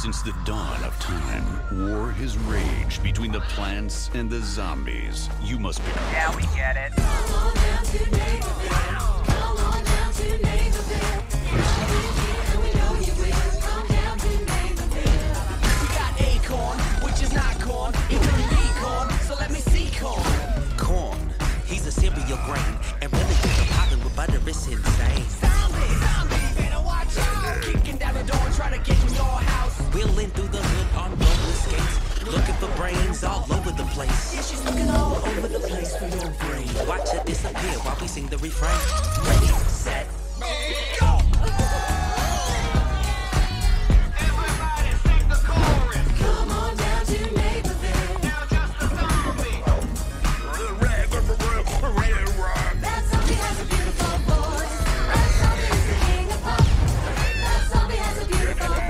Since the dawn of time, war has raged between the plants and the zombies. You must be... Yeah, we get it. Come on down to Neighborville. Come on down to Neighborville. And we know you will. Come down to Neighborville. We got acorn, which is not corn. It could be corn, so let me see corn. Corn, he's a cereal grain. And really, he's popping with butter, it's insane. Zombies, zombies, better watch out. Kicking down the door, trying to get to your house. Wheeling through the hood on roller skates, looking for brains all over the place. Yeah, she's looking all over the place for your brain. Watch her disappear while we sing the refrain. Ready, set, go! Everybody sing the chorus. Come on down to Neighborville. Now just a zombie. That zombie has a beautiful voice. That zombie is hanging apart. That zombie has a beautiful voice.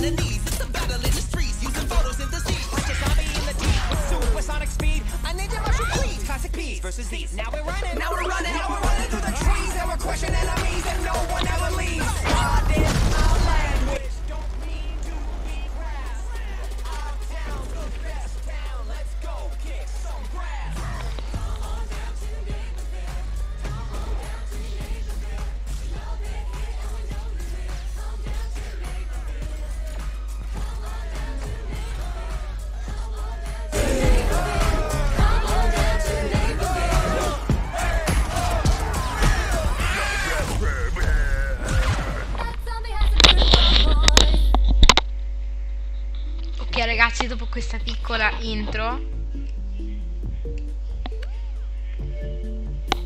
It's a battle in the streets, using photos in the streets. Like a zombie in the deep. Supersonic speed, I need your rush please. Classic P's versus these. Now we're running, now we're running, now we're running through the trees. And we're crushing enemies and no one ever leaves. Our damn our language don't mean to be proud. Our town's the best town. Let's go kick some grass. Come on down to Neighborville. Come on down to Neighborville. We love it here and we know you will. Come down to Neighborville. Ok ragazzi, dopo questa piccola intro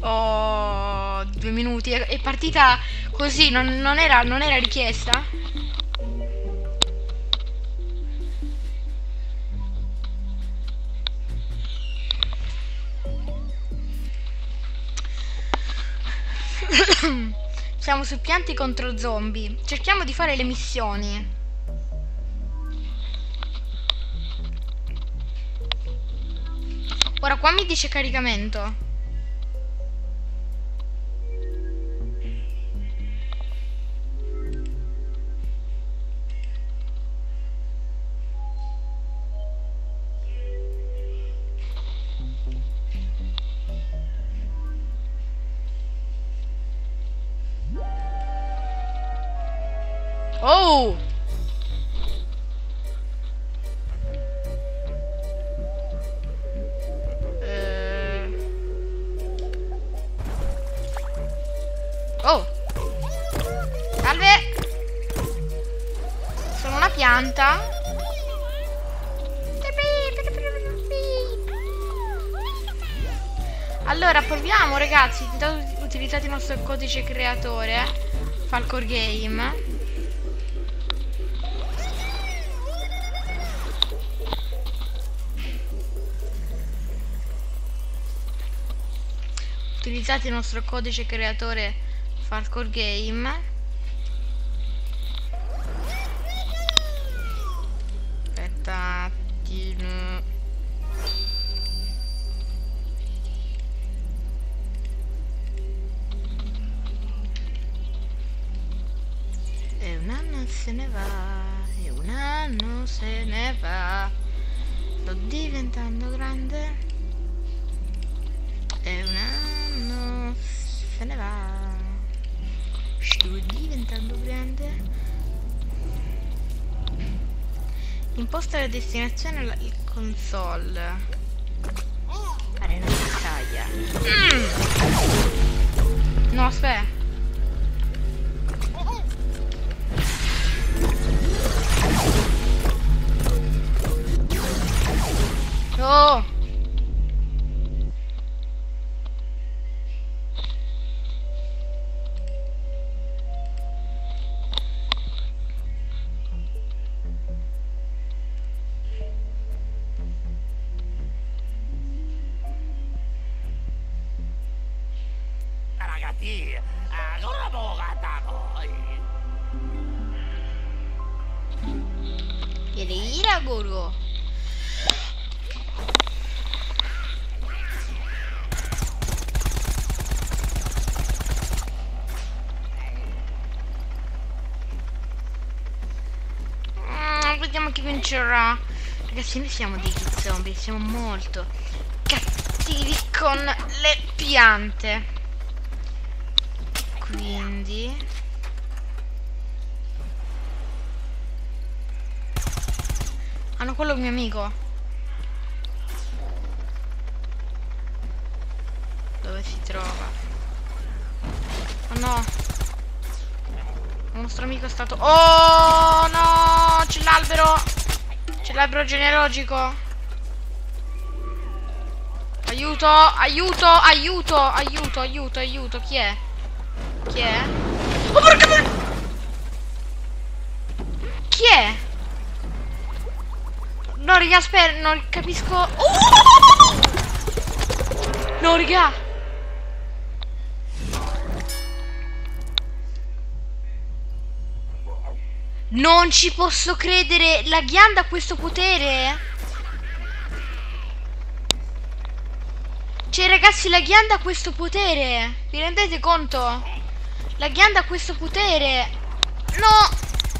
ho 2 minuti. È partita così, non era richiesta. Siamo su pianti contro zombie. Cerchiamo di fare le missioni. Ora qua mi dice caricamento. Oh! Oh! Salve! Sono una pianta. Allora proviamo ragazzi. Utilizzate il nostro codice creatore Falcor Game. Utilizzate il nostro codice creatore Falcor Game. Aspetta. E un anno se ne va, e un anno se ne va. Sto diventando grande. E un anno se ne va. Sto diventando grande. Imposta la destinazione alla console. Arena di battaglia. No, aspetta. Oh! chi vincerà. Ragazzi, noi siamo dei zombie, siamo molto cattivi con le piante. Quindi hanno quello mio amico. Dove si trova? Oh no, il nostro amico è stato... Oh no, c'è l'albero, c'è l'albero genealogico. Aiuto, aiuto, aiuto, aiuto, aiuto, aiuto. Chi è? Chi è? Oh porca puttana! Chi è? No raga, aspetta, non capisco. No raga, non ci posso credere. La ghianda ha questo potere? Cioè ragazzi, la ghianda ha questo potere. Vi rendete conto? La ghianda ha questo potere. No,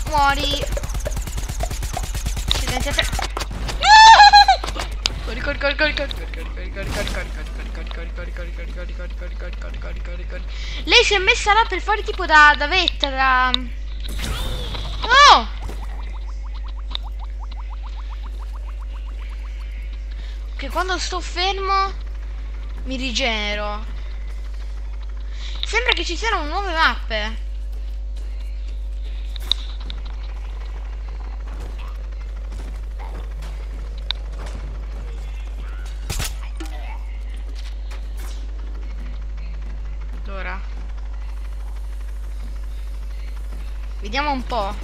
muori. Silenzio a te. Corri, corri, corri, corri, corri, corri, corri, corri, corri, corri. Lei si è messa là per fare tipo da vetta, da... Oh! Che quando sto fermo mi rigenero. Sembra che ci siano nuove mappe. Allora, vediamo un po'.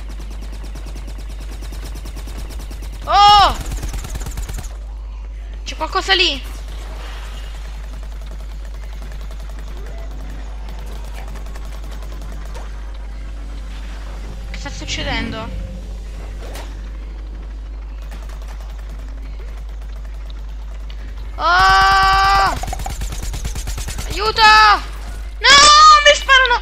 Oh! C'è qualcosa lì. Succedendo? Oh! Aiuto! No! Mi sparano!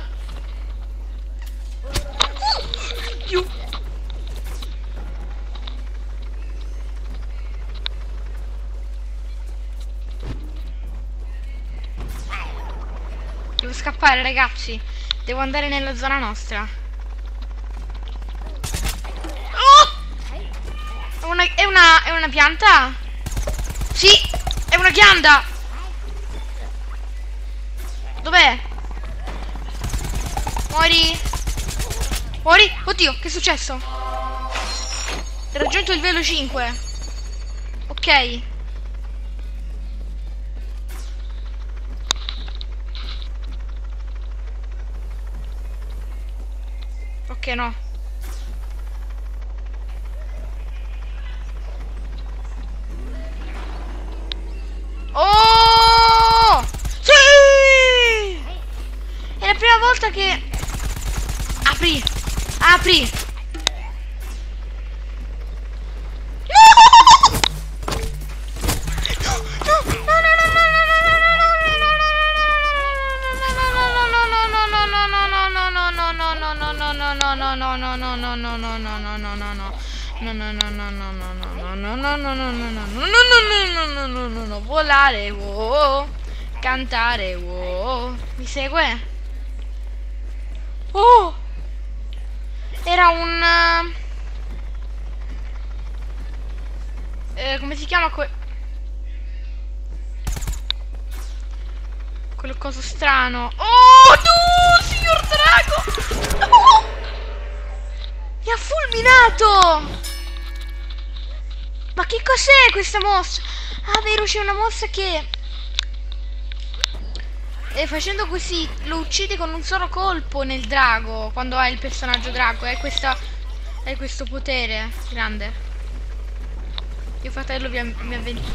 Devo scappare ragazzi, devo andare nella zona nostra. È una pianta? Sì, è una ghianda! Dov'è? Muori! Muori! Oddio, che è successo? Raggiunto il livello 5. Ok. Ok, no. Che apri, apri, no! No, volare, wow, cantare, wow. Mi segue? Oh! Era un... come si chiama quello coso strano? Oh no! Signor Drago! Oh! Mi ha fulminato! Ma che cos'è questa mossa? Ah vero, c'è una mossa che... E facendo così lo uccide con un solo colpo nel drago, quando hai il personaggio drago, è questo potere grande. Mio fratello mi avventò.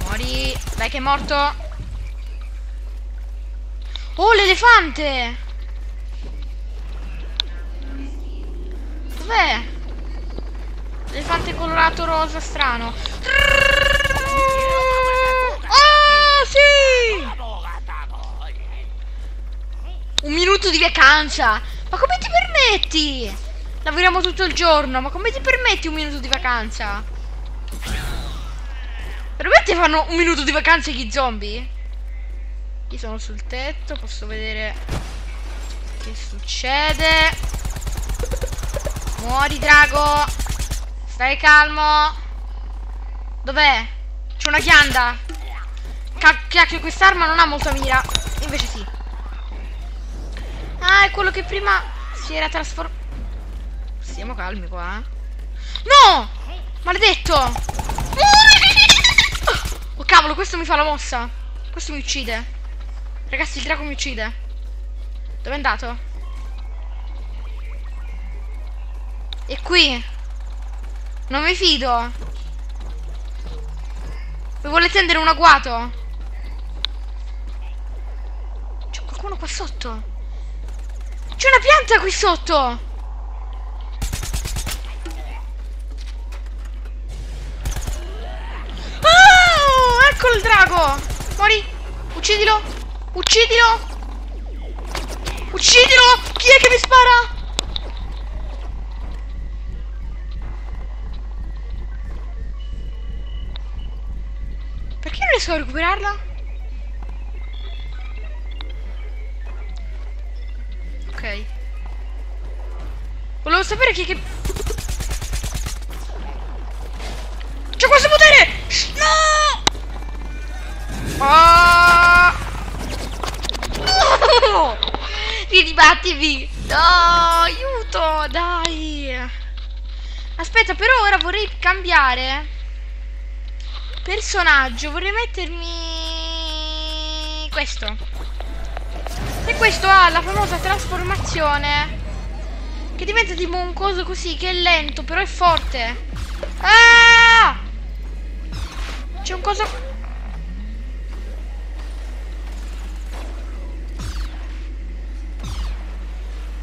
Muori, dai che è morto. Oh, l'elefante! Dov'è? L'elefante colorato rosa strano. Sì! Un minuto di vacanza! Ma come ti permetti? Lavoriamo tutto il giorno. Ma come ti permetti un minuto di vacanza? Veramente fanno un minuto di vacanza gli zombie? Io sono sul tetto, posso vedere che succede. Muori, drago. Stai calmo. Dov'è? C'è una ghianda. Cacchio, quest'arma non ha molta mira. Invece sì. Ah, è quello che prima si era trasformato. Stiamo calmi qua. No! Maledetto! Oh cavolo, questo mi fa la mossa. Questo mi uccide. Ragazzi, il drago mi uccide. Dove è andato? E qui. Non mi fido. Mi vuole tendere un agguato. C'è qualcuno qua sotto. C'è una pianta qui sotto. Ecco il drago! Mori! Uccidilo! Uccidilo! Uccidilo! Chi è che mi spara? Perché non riesco a recuperarla? Ok. Volevo sapere chi è che... C'è questo potere! No! Oh! No! Ridibattevi! No! Aiuto! Dai! Aspetta, però ora vorrei cambiare personaggio. Vorrei mettermi questo. E questo ha la famosa trasformazione che diventa tipo un coso così, che è lento però è forte. Ah! C'è un coso...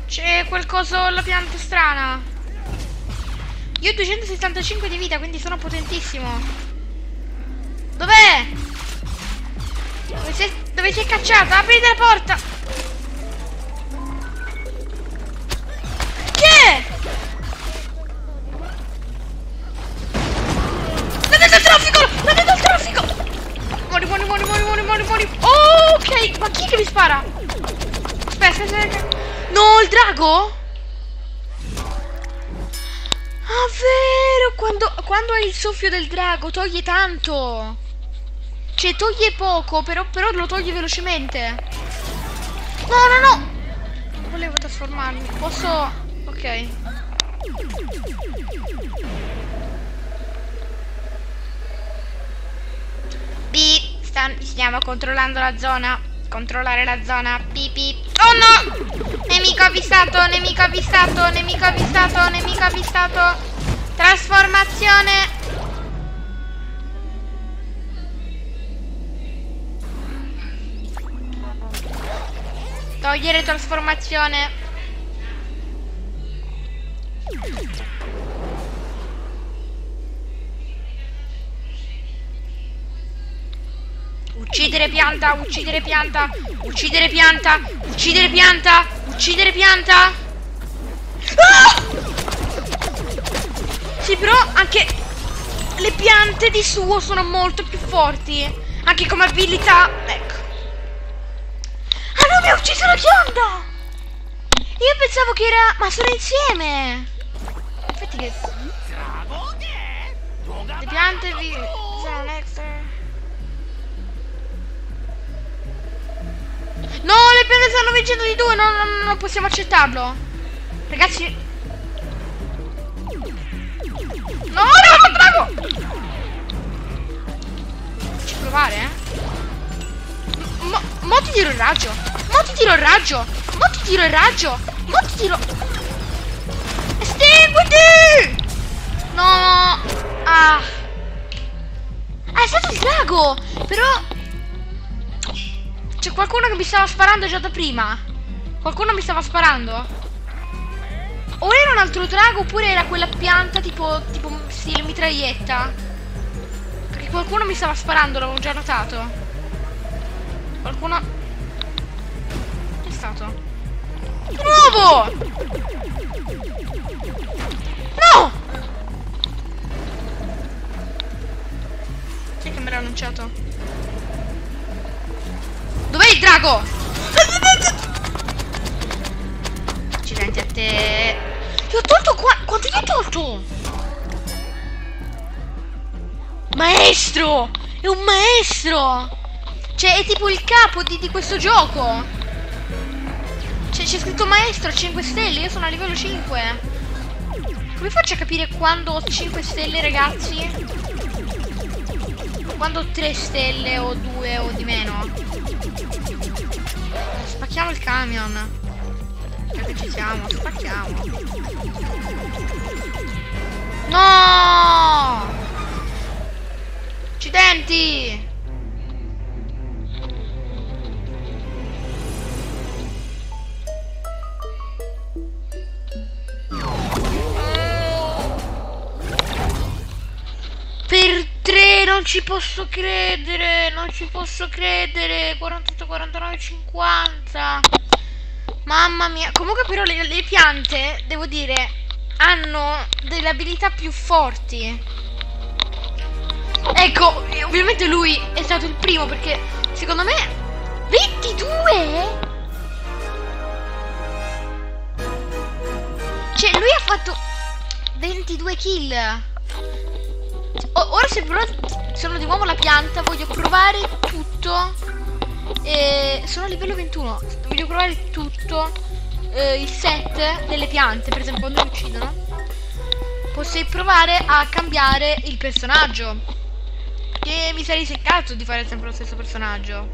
C'è qualcosa, la pianta strana. Io ho 265 di vita, quindi sono potentissimo. Dov'è? Dove si è cacciata? Aprite la porta! Che è? L'ha detto il traffico! L'ha detto il traffico! Muori, muori, muori, muori, muori, muori. Oh, ok, ma chi è che mi spara? Aspetta, aspetta. No, il drago? Ah, vero! Quando hai il soffio del drago toglie tanto. Cioè, toglie poco, però lo toglie velocemente. No, no, no! Non volevo trasformarmi. Posso... Ok. Pip, stiamo controllando la zona. Controllare la zona. Pipi. Oh no! Nemico avvistato, nemico avvistato, nemico avvistato, nemico avvistato. Trasformazione. Togliere trasformazione. Uccidere pianta, uccidere pianta, uccidere pianta, uccidere pianta, uccidere pianta. Ah! Sì, però anche le piante di suo sono molto più forti. Anche come abilità, ecco. Ah no, mi ha ucciso la pianta! Io pensavo che era... Ma sono insieme! Infatti che... Le piante di... No, le piante stanno vincendo di due, non possiamo accettarlo. Ragazzi. No, no, drago! Ci provare, eh? Mo ti tiro il raggio! Mo ti tiro il raggio! Mo ti tiro il raggio! Mo ti tiro... Estinguiti! No! Ah! Ah, è stato il drago! Però... C'è qualcuno che mi stava sparando già da prima. Qualcuno mi stava sparando. O era un altro drago oppure era quella pianta tipo stile mitraglietta. Perché qualcuno mi stava sparando, l'avevo già notato. Qualcuno... Che è stato? Bravo! No! Sai che me l'ha annunciato? Dov'è il drago? Accidenti a te. Ti ho tolto qua. Quanto ti ho tolto? Maestro! È un maestro! Cioè è tipo il capo di questo gioco. C'è scritto maestro a 5 stelle, io sono a livello 5. Come faccio a capire quando ho 5 stelle, ragazzi? Quando ho 3 stelle o 2 o di meno? Spacchiamo il camion. Perché ci siamo, spacchiamo. No! Accidenti! Per 3, non ci posso credere, non ci posso credere. 48, 49, 50. Mamma mia. Comunque però le piante, devo dire, hanno delle abilità più forti. Ecco, ovviamente lui è stato il primo, perché secondo me 22? Cioè lui ha fatto 22 kill. Ora se però sono di nuovo la pianta, voglio provare tutto. Sono a livello 21, voglio provare tutto il set delle piante, per esempio quando mi uccidono. Posso provare a cambiare il personaggio, che mi sarei seccato di fare sempre lo stesso personaggio.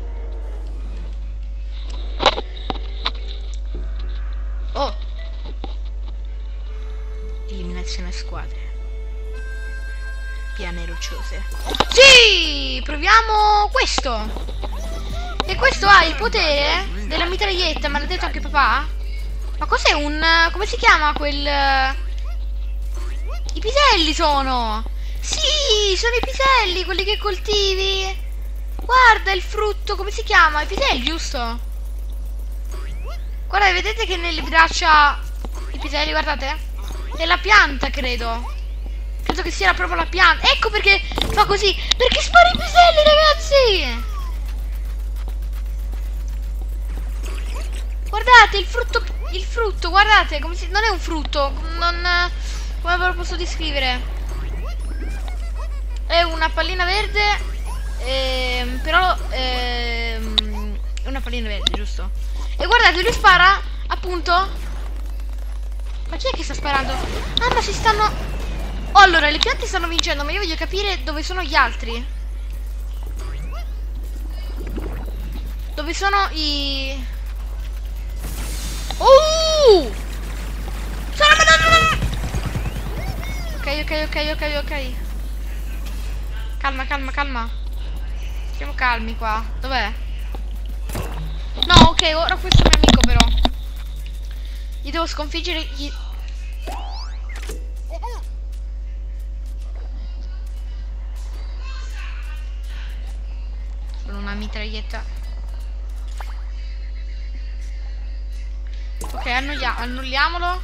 Oh, eliminazione a squadre. Piane rocciose. Sì, proviamo questo. E questo ha il potere della mitraglietta, me l'ha detto anche papà. Ma cos'è un... come si chiama quel... I piselli sono. Sì, sono i piselli, quelli che coltivi. Guarda il frutto, come si chiama? I piselli, giusto? Guarda, vedete che nelle braccia i piselli, guardate. Nella pianta, credo. Credo che sia proprio la pianta. Ecco perché fa così. Perché spara i piselli, ragazzi. Guardate il frutto. Il frutto, guardate come si... Non è un frutto. Non... Come ve lo posso descrivere? È una pallina verde. Però è una pallina verde, giusto? E guardate, lui spara. Appunto. Ma chi è che sta sparando? Ah, ma si stanno... Oh, allora le piante stanno vincendo, ma io voglio capire dove sono gli altri. Dove sono i... Oh! Sono madonna! Ok. Calma. Siamo calmi qua. Dov'è? No, ok, ora questo è mio amico però. Gli devo sconfiggere gli... una mitraglietta. Ok, annulliamolo.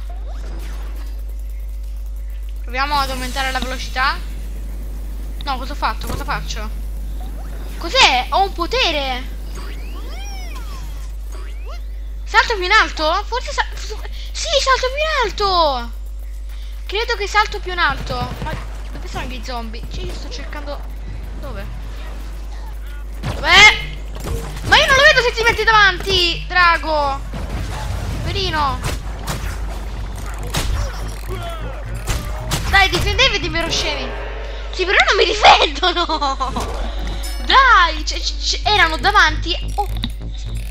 Proviamo ad aumentare la velocità. No, cosa ho fatto? Cosa faccio? Cos'è? Ho un potere. Salto più in alto? Forse sì, salto più in alto. Credo che salto più in alto. Ma dove sono gli zombie? Cioè, io sto cercando... Dove? Beh, ma io non lo vedo se ti metti davanti, drago. Verino. Dai, difendetevi, vero scemi. Sì, però non mi difendono. Dai, erano davanti. Oh.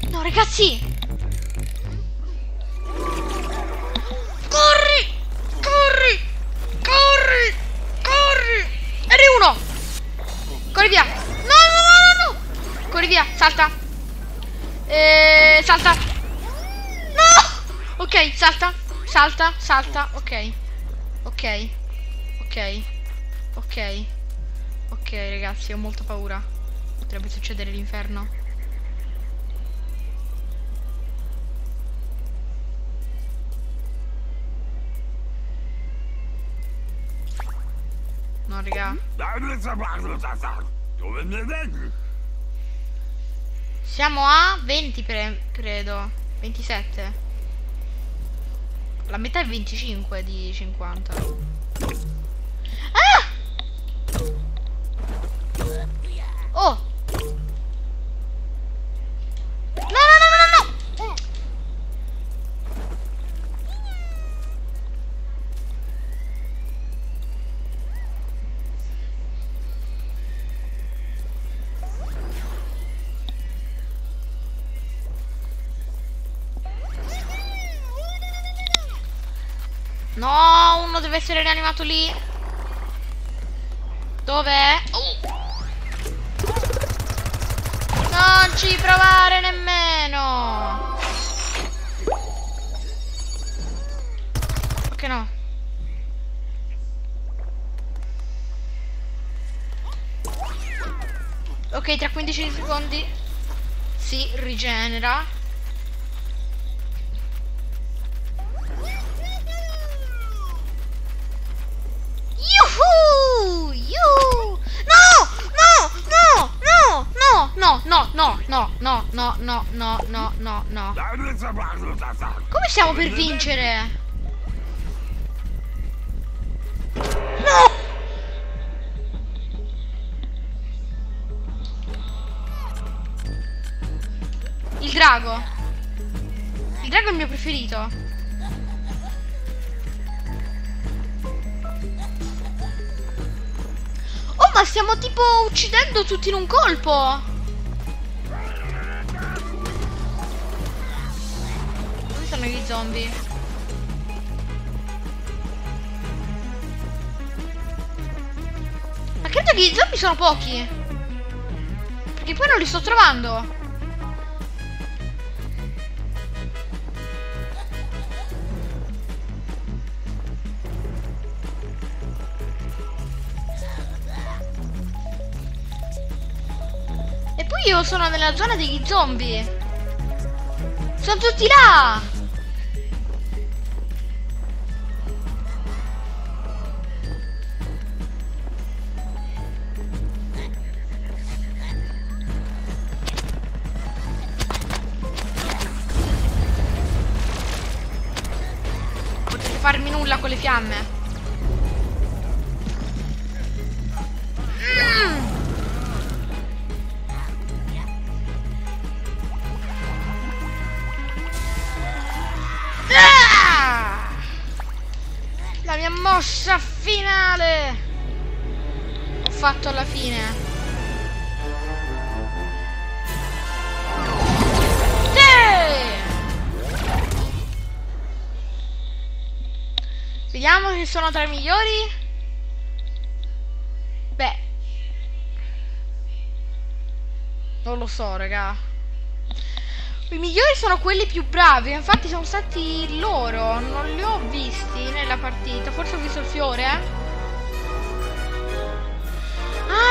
No, ragazzi. Corri. R1. Corri via. Corri via, salta. Salta. No! Ok, salta. Ok, ragazzi, ho molta paura. Potrebbe succedere l'inferno. buono, raga. Siamo a 20 credo, 27. La metà è 25 di 50. Ah! Oh! No, uno deve essere rianimato lì. Dov'è? Non ci provare nemmeno. Perché no? Ok, tra 15 secondi si rigenera. No. Come siamo per vincere? No! Il drago. Il drago è il mio preferito. Oh, ma stiamo tipo uccidendo tutti in un colpo. Sono gli zombie. Ma credo che gli zombie sono pochi, perché poi non li sto trovando. E poi io sono nella zona degli zombie. Sono tutti là. Farmi nulla con le fiamme. Ah! La mia mossa finale. Ho fatto alla fine. Vediamo se sono tra i migliori. Beh, non lo so, raga. I migliori sono quelli più bravi. Infatti sono stati loro. Non li ho visti nella partita. Forse ho visto il fiore. Ah,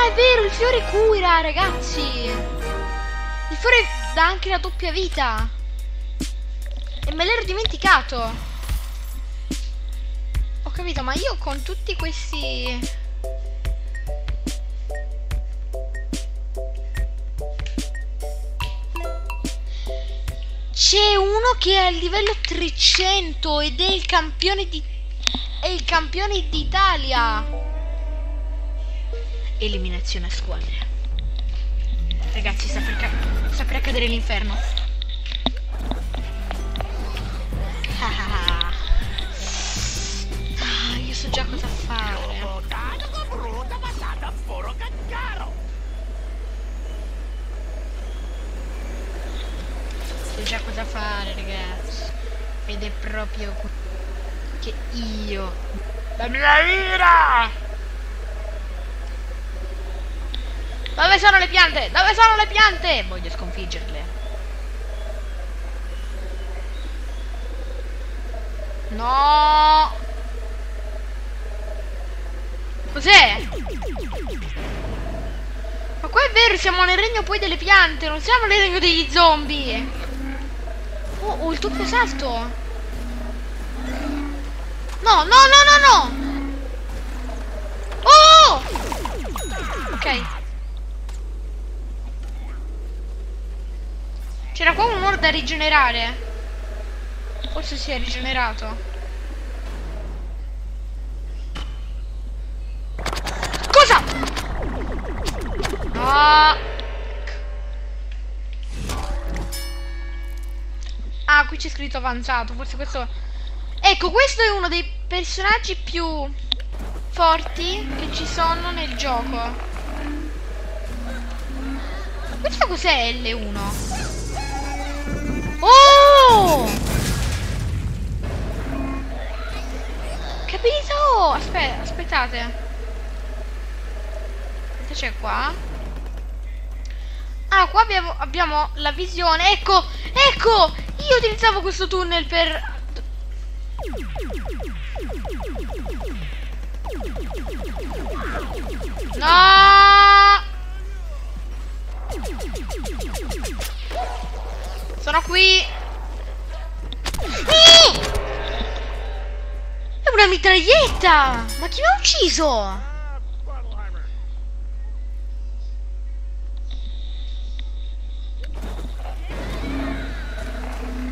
è vero, il fiore cura, ragazzi. Il fiore dà anche la doppia vita. E me l'ero dimenticato. Capito, ma io con tutti questi... C'è uno che è al livello 300 ed è il campione di... è il campione d'Italia. Eliminazione a squadre. Ragazzi, sta per accadere l'inferno. So già cosa fare. So già cosa fare, ragazzi. Ed è proprio che io... La mia ira! Dove sono le piante? Dove sono le piante? Voglio sconfiggerle. No! Cos'è? Ma qua è vero, siamo nel regno poi delle piante, non siamo nel regno degli zombie. Oh, il doppio salto. No, no, no, no, no. Oh! Oh! Ok. C'era qua un orb da rigenerare. Forse si è rigenerato. Cosa? No. Ah, qui c'è scritto avanzato. Forse questo... Ecco, questo è uno dei personaggi più forti che ci sono nel gioco. Questo cos'è L1? Oh! Capito? Aspettate. Cosa c'è qua? Ah, qua abbiamo la visione. Ecco, ecco! Io utilizzavo questo tunnel per... No! Sono qui! È una mitraglietta! Ma chi mi ha ucciso?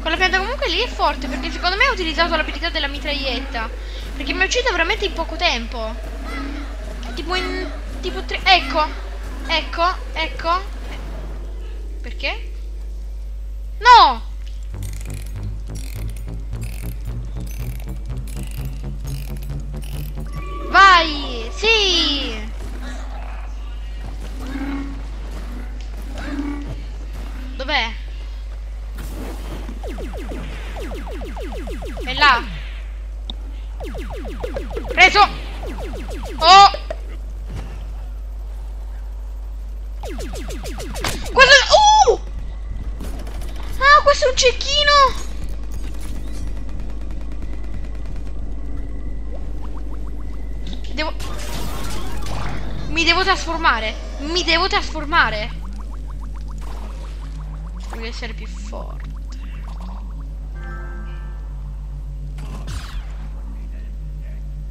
Quella pianta comunque lì è forte, perché secondo me ha utilizzato l'abilità della mitraglietta, perché mi ha ucciso veramente in poco tempo. Tipo in... tipo 3... Ecco! Ecco! Ecco! Perché? No! Vai! Sì! Dov'è? È là! Preso! Oh! Quello... Oh! Ah, questo è un cecchino! Mi devo trasformare. Mi devo trasformare. Voglio essere più forte.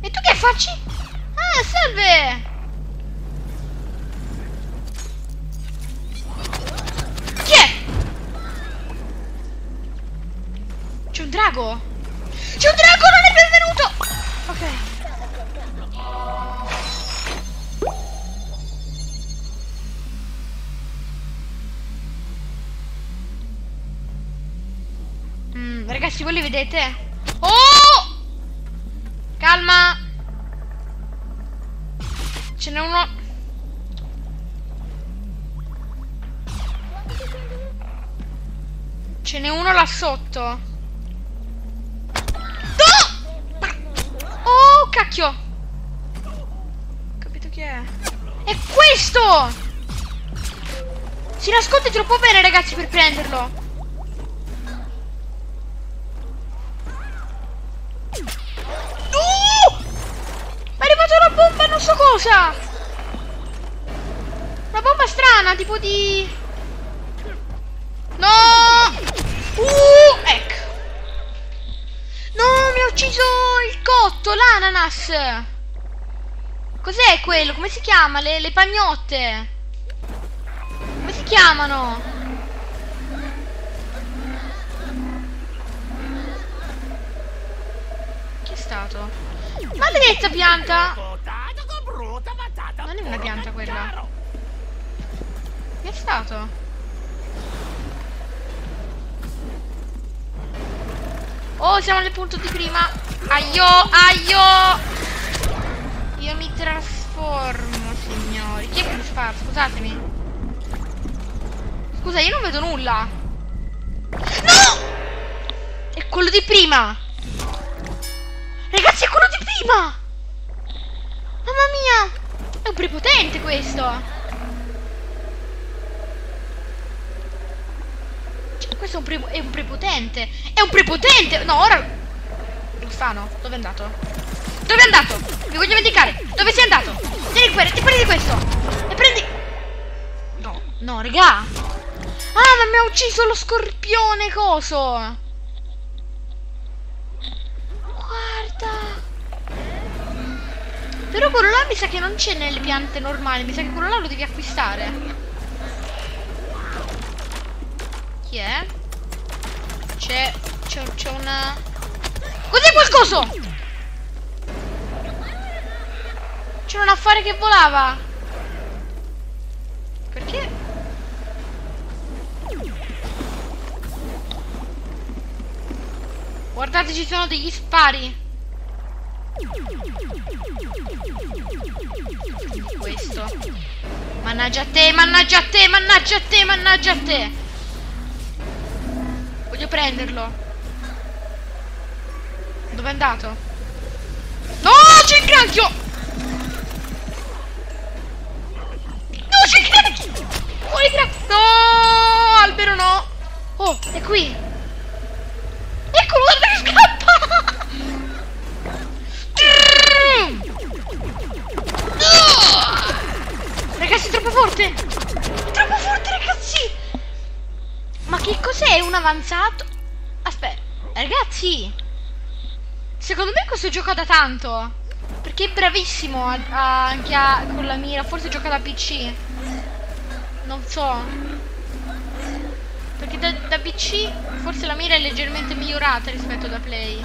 E tu che facci? Ah, salve. Chi è? C'è un drago. C'è un drago, non è benvenuto. Ok. Ragazzi, voi li vedete? Oh! Calma! Ce n'è uno. Ce n'è uno là sotto. Oh! Oh, cacchio! Ho capito chi è. È questo! Si nasconde troppo bene, ragazzi, per prenderlo. Cosa? Una bomba strana, tipo di... No! Ecco. No, mi ha ucciso il cotto, l'ananas. Cos'è quello? Come si chiama? Le pagnotte. Come si chiamano? Chi è stato? Maledetta pianta! Non è una pianta quella. Che è stato? Oh, siamo nel punto di prima. Aio, aio. Io mi trasformo, signori. Chi è che mi fa? Scusatemi. Scusa, io non vedo nulla. No! È quello di prima. Ragazzi, è quello di prima. Mamma mia. È un prepotente questo! Cioè, questo è un prepotente! È un prepotente! No, ora... Rufano, dove è andato? Dove è andato? Mi voglio vendicare! Dove sei andato? Tieni qui, ti prendi questo! E prendi... No, no, regà! Ah, ma mi ha ucciso lo scorpione coso! Guarda! Però quello là mi sa che non c'è nelle piante normali. Mi sa che quello là lo devi acquistare. Chi è? C'è una... Cos'è quel coso? C'era un affare che volava. Perché? Guardate, ci sono degli spari. Questo. Mannaggia a te, mannaggia a te, mannaggia a te, mannaggia a te. Voglio prenderlo. Dove è andato? No, c'è il granchio. No, c'è il granchio. Muori, granchio. No, albero no. Oh, è qui. Eccolo, guarda che scappa. Ragazzi, è troppo forte! È troppo forte, ragazzi! Ma che cos'è un avanzato? Aspetta, ragazzi! Secondo me questo gioca da tanto! Perché è bravissimo anche con la mira, forse gioca da PC. Non so. Perché da PC forse la mira è leggermente migliorata rispetto da Play.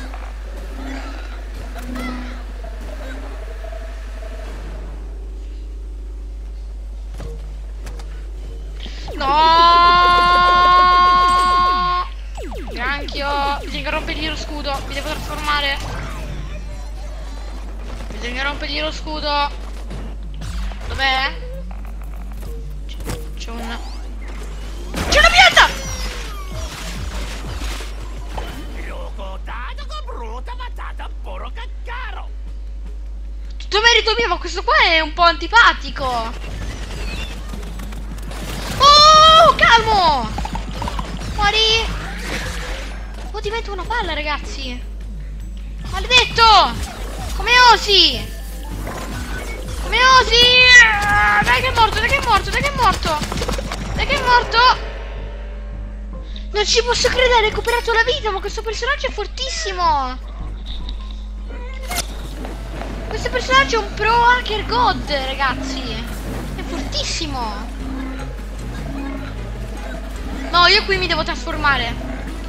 No! Granchio! Bisogna rompergli lo scudo! Mi devo trasformare! Bisogna rompergli lo scudo! Dov'è? C'è una pianta! Tutto merito mio, ma questo qua è un po' antipatico! Oh, calmo! Muori! Oh, divento una palla, ragazzi! Maledetto! Come osi! Come osi! Ah, dai che è morto, dai che è morto, dai che è morto! Dai che è morto! Non ci posso credere, ha recuperato la vita, ma questo personaggio è fortissimo! Questo personaggio è un pro hacker god, ragazzi! È fortissimo! No, io qui mi devo trasformare.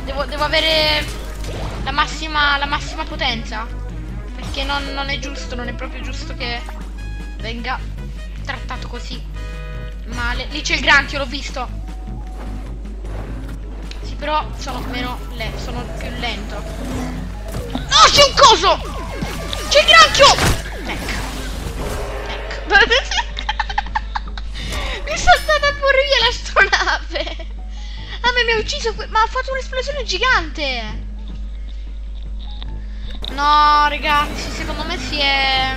Devo avere la massima potenza. Perché non è giusto, non è proprio giusto che venga trattato così male. Lì c'è il granchio, l'ho visto. Sì, però sono meno lento, sono più lento. No, c'è un coso! C'è il granchio! Ecco. Mi sono stata a porre via l'astronave. Ah, mi ha ucciso, ma ha fatto un'esplosione gigante. No, ragazzi, secondo me si è...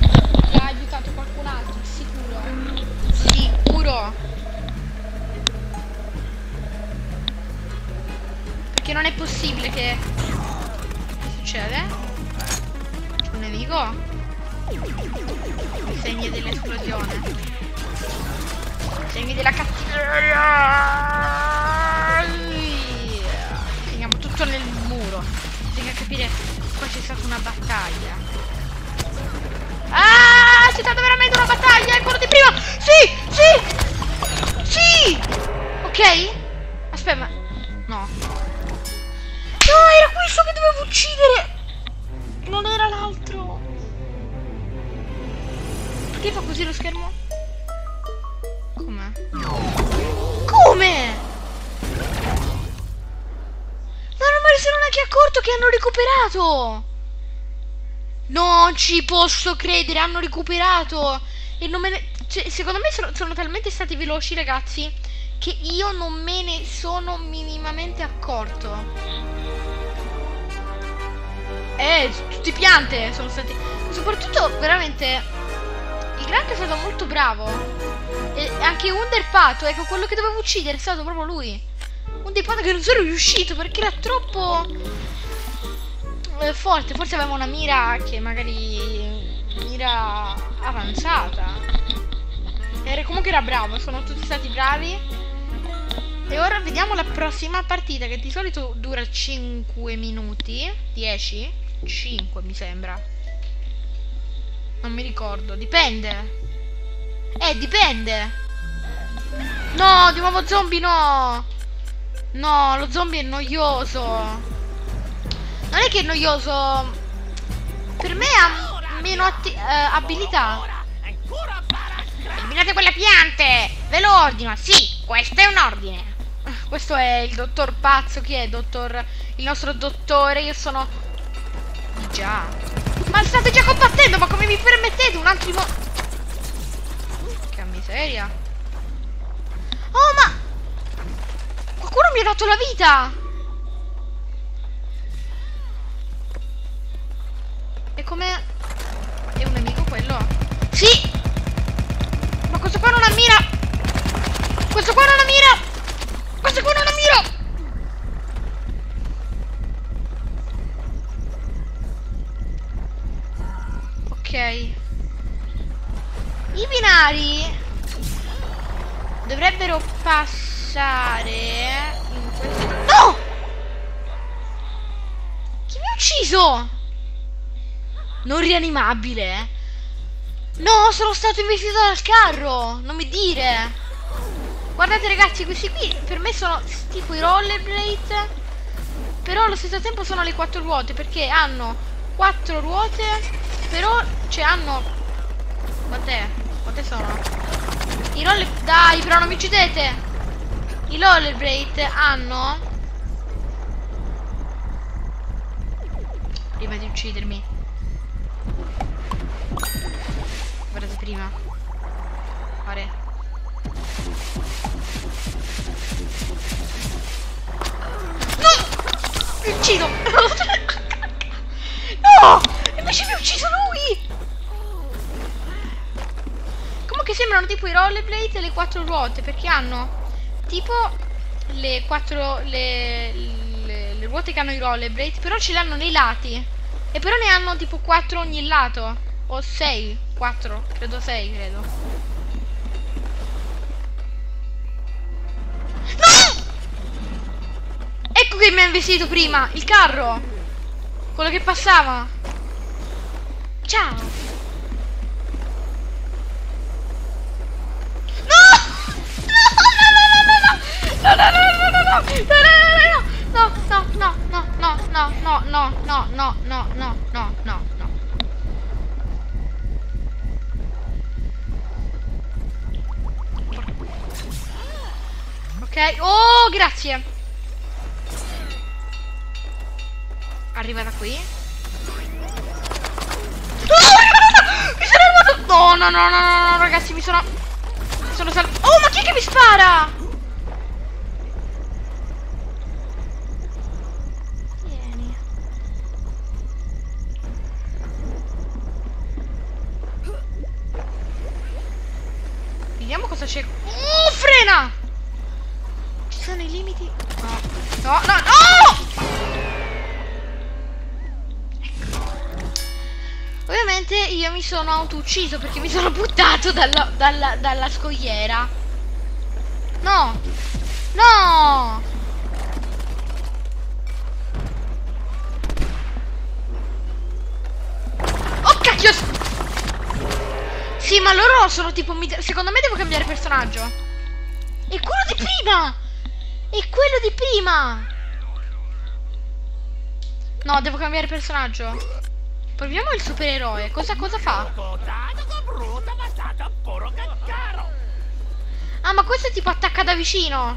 Ha aiutato qualcun altro, sicuro. Sicuro. Perché non è possibile che... Che succede? C'è un nemico? I segni dell'esplosione. Segni della cattiveria. Finiamo tutto nel muro. Bisogna capire. Qua c'è stata una battaglia. Ah, c'è stata veramente una battaglia. È quello di prima. Sì, sì, sì. Ok. Aspetta, ma... No. No, era questo che dovevo uccidere. Non era l'altro. Perché fa così lo schermo? Come? No, non mi sono neanche accorto che hanno recuperato. Non ci posso credere, hanno recuperato. E non me ne... cioè, secondo me sono talmente stati veloci, ragazzi, che io non me ne sono minimamente accorto. Tutte piante sono state. Soprattutto veramente il granchio è stato molto bravo. E anche Underpato, ecco, quello che dovevo uccidere è stato proprio lui. Underpato che non sono riuscito perché era troppo forte. Forse avevamo una mira che magari... mira avanzata. Comunque era bravo, sono tutti stati bravi. E ora vediamo la prossima partita, che di solito dura 5 minuti. 10? 5 mi sembra. Non mi ricordo. Dipende. Dipende. No, di nuovo zombie no. No, lo zombie è noioso. Non è che è noioso. Per me ha meno abilità. Eliminate quelle piante. Ve lo ordino. Sì, questo è un ordine. Questo è il dottor pazzo. Chi è? Dottor... il nostro dottore. Io sono... già. Ma state già combattendo. Ma come vi permettete? Un altro... che miseria. Oh, ma... qualcuno mi ha dato la vita. E come... è un nemico quello? Sì. Ma questo qua non ha mira. Questo qua non ha mira. Questo qua non ha mira. Ok. I binari dovrebbero passare in questo... No! Chi mi ha ucciso? Non rianimabile. No, sono stato investito dal carro. Non mi dire. Guardate ragazzi, questi qui per me sono tipo i rollerblade, però allo stesso tempo sono le quattro ruote, perché hanno quattro ruote, però cioè hanno... quant'è? Quante sono? I roller... dai, però non mi uccidete! I rollerblade hanno... prima di uccidermi. Guardate prima. Pare. No! Mi uccido! No! Invece mi ha ucciso lui! Che sembrano tipo i rollerblade e le quattro ruote, perché hanno tipo le quattro le ruote che hanno i rollerblade, però ce le hanno nei lati, e però ne hanno tipo 4 ogni lato o 6, 4, credo 6, credo. No! Ecco che mi ha investito prima, il carro, quello che passava. Ciao. No. Ok, oh, grazie. Arriva da qui. Mi sono armato. No, ragazzi, mi sono salvato. Oh, ma chi è che mi spara? Vediamo cosa c'è. Oh, frena! Ci sono i limiti. No! Ecco. Ovviamente io mi sono autoucciso perché mi sono buttato dalla scogliera. No! No! Oh, cacchio! Sì, ma loro sono tipo... secondo me devo cambiare personaggio. È quello di prima! È quello di prima! No, devo cambiare personaggio. Proviamo il supereroe. Cosa fa? Ah, ma questo tipo attacca da vicino.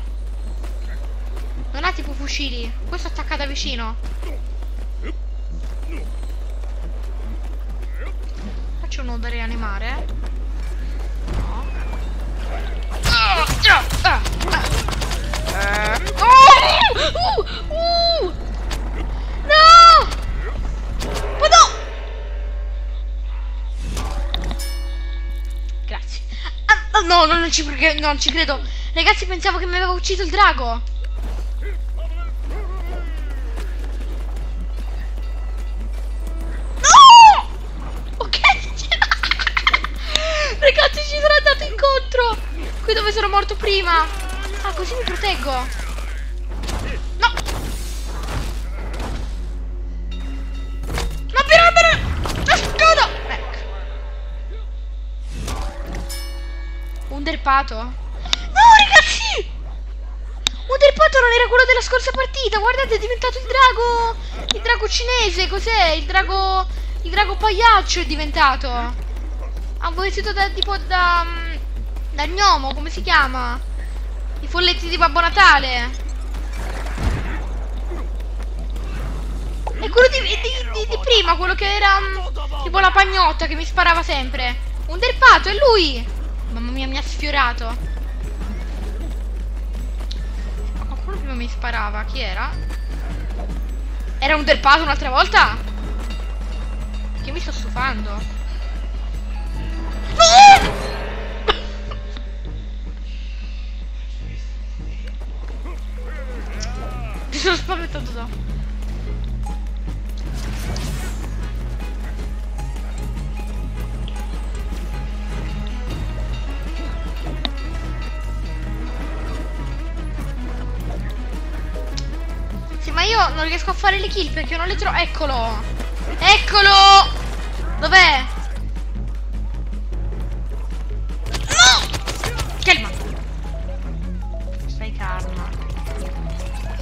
Non ha tipo fucili. Questo attacca da vicino. Faccio uno da rianimare. No! Ma no! Grazie. No, non ci credo. Ragazzi, pensavo che mi aveva ucciso il drago. No! Ok. Ragazzi, ci sono andato incontro. Qui dove sono morto prima. Ah, così mi proteggo. No. Ma però... la scoda. Ecco. derpato? No ragazzi, un derpato non era quello della scorsa partita. Guardate, è diventato il drago, il drago cinese. Cos'è? Il drago pagliaccio è diventato. Ha un vestito da tipo da gnomo, come si chiama? I folletti di Babbo Natale. E quello di prima, quello che era tipo la pagnotta che mi sparava sempre. Un derpato, è lui! Mamma mia, mi ha sfiorato. Ma qualcuno prima mi sparava, chi era? Era un derpato un'altra volta? Che mi sto stufando. Ti sono spaventato dopo. Ma io non riesco a fare le kill perché non le trovo. Eccolo! Eccolo! Dov'è? No! Calma! Stai calma.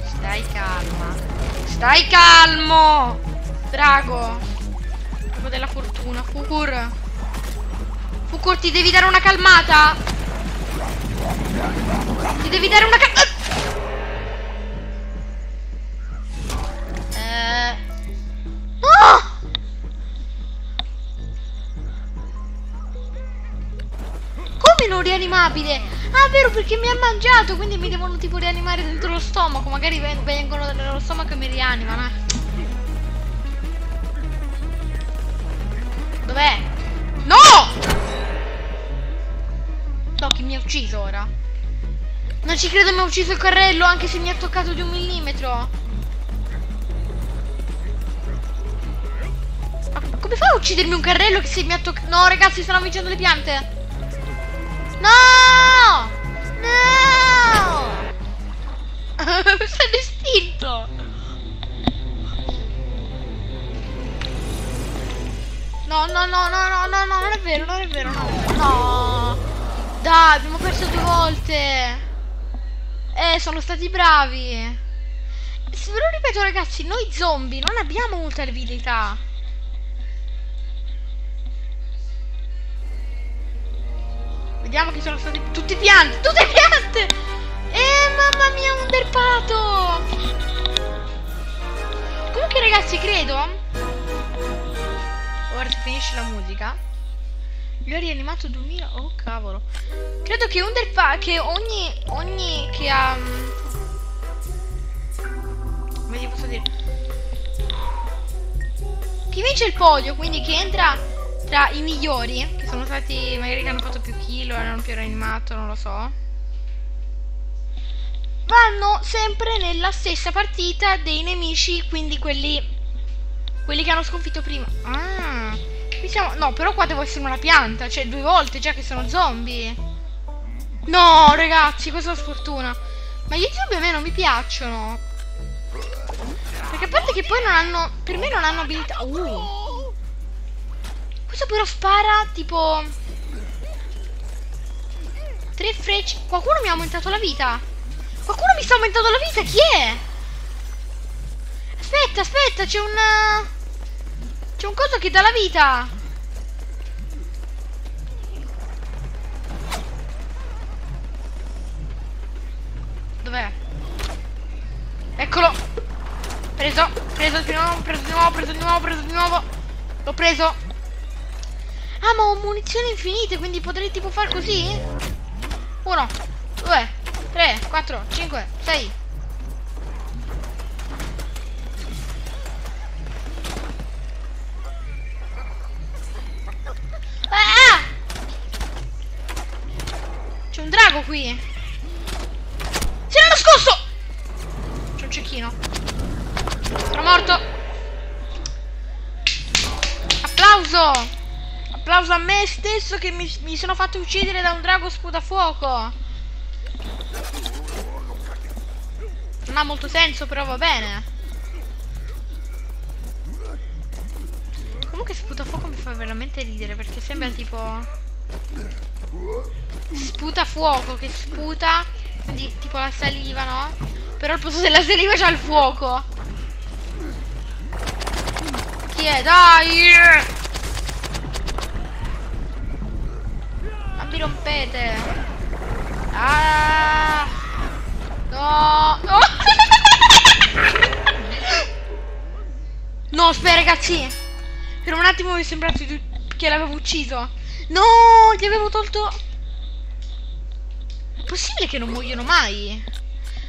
Stai calma. Stai calmo! Drago! Drago della fortuna. Fukur! Fukur, ti devi dare una calmata! Ti devi dare una calmata! Rianimabile. Ah, vero, perché mi ha mangiato, quindi mi devono tipo rianimare dentro lo stomaco. Magari vengono dallo stomaco e mi rianimano. Dov'è? No! No, chi mi ha ucciso ora? Non ci credo, mi ha ucciso il carrello, anche se mi ha toccato di 1 millimetro. Ma come fa a uccidermi un carrello che se mi ha toccato... No, ragazzi, stanno avvicinando le piante. No! No! Sono estinto! No, no, no, no, no, no, no, non è vero, non è vero, no, è vero. No! Dai, abbiamo perso 2 volte! Sono stati bravi! Ve lo ripeto ragazzi, noi zombie non abbiamo molta avidità! Vediamo che sono stati tutti piante, tutte piante! Mamma mia, un derpato! Comunque ragazzi, credo... Ora si finisce la musica. Gli ho rianimato 2000... Oh cavolo! Credo che un derpato... Che ogni che ha... Come ti posso dire? Chi vince il podio, quindi chi entra... Tra i migliori, che sono stati, magari che hanno fatto più kill o erano più reanimato, non lo so, vanno sempre nella stessa partita dei nemici, quindi quelli che hanno sconfitto prima. Ah, qui siamo... No, però qua devo essere una pianta, cioè 2 volte già che sono zombie. No, ragazzi, questa è una sfortuna. Ma gli zombie a me non mi piacciono. Perché a parte che poi non hanno... Per me non hanno abilità... Questo però spara tipo 3 frecce. Qualcuno mi ha aumentato la vita. Qualcuno mi sta aumentando la vita. Chi è? Aspetta, aspetta, c'è un... C'è un coso che dà la vita. Dov'è? Eccolo. Preso, preso di nuovo, preso di nuovo, preso di nuovo, preso di nuovo. L'ho preso. Ah, ma ho munizioni infinite, quindi potrei tipo far così? 1, 2, 3, 4, 5, 6. Ah! C'è un drago qui. Se l'hanno scosso! C'è un cecchino. Sono morto. Applauso! Applauso a me stesso che mi sono fatto uccidere da un drago sputafuoco. Non ha molto senso, però va bene. Comunque sputafuoco mi fa veramente ridere perché sembra tipo... Sputa fuoco, che sputa di, tipo la saliva, no? Però al posto della saliva c'ha il fuoco. Chi è? Dai! Ma mi rompete! Ah! No! No! No, aspetta ragazzi! Per un attimo mi è sembrato che l'avevo ucciso. No! Gli avevo tolto... È possibile che non muoiono mai?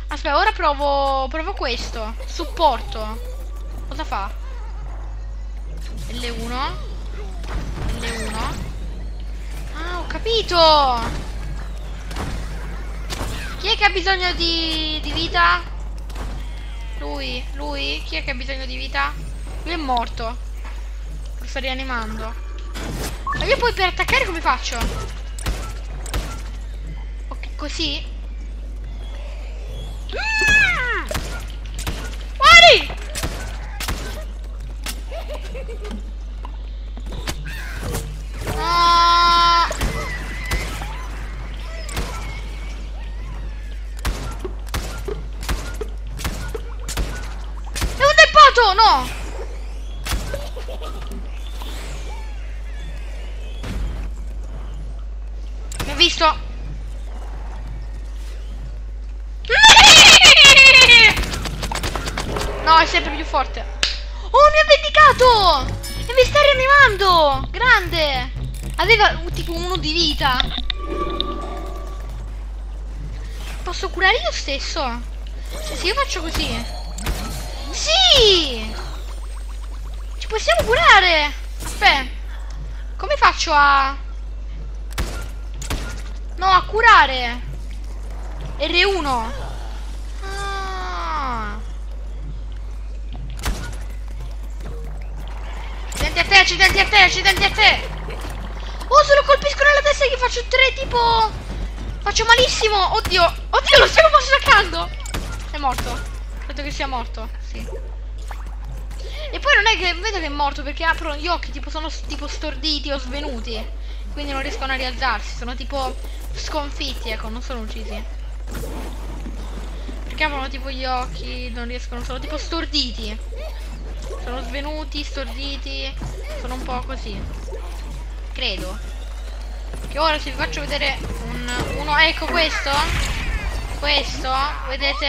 Aspetta, ora provo questo. Supporto. Cosa fa? L1. L1. Ah, ho capito! Chi è che ha bisogno di vita? Lui. Lui? Chi è che ha bisogno di vita? Lui è morto. Lo sto rianimando. Ma io poi per attaccare come faccio? Così. Guardi! Ah! È un deppato! No! Mi ha visto! No, è sempre più forte. Oh, mi ha vendicato! E mi sta rianimando! Grande! Aveva tipo uno di vita. Posso curare io stesso? Cioè, se io faccio così. Sì! Ci possiamo curare! Aspetta. Come faccio a... No, a curare. R1. Accidenti a te, accidenti a te! Oh, se lo colpiscono alla testa gli faccio tre tipo... Faccio malissimo! Oddio! Oddio, lo stiamo massacrando! È morto. Credo che sia morto, sì. E poi non è che vedo che è morto perché apro gli occhi, tipo sono tipo storditi o svenuti. Quindi non riescono a rialzarsi, sono tipo sconfitti, ecco, non sono uccisi. Perché aprono tipo gli occhi, non riescono, sono tipo storditi. Sono svenuti, storditi, sono un po' così. Credo. Che ora se vi faccio vedere uno, ecco questo. Questo, vedete?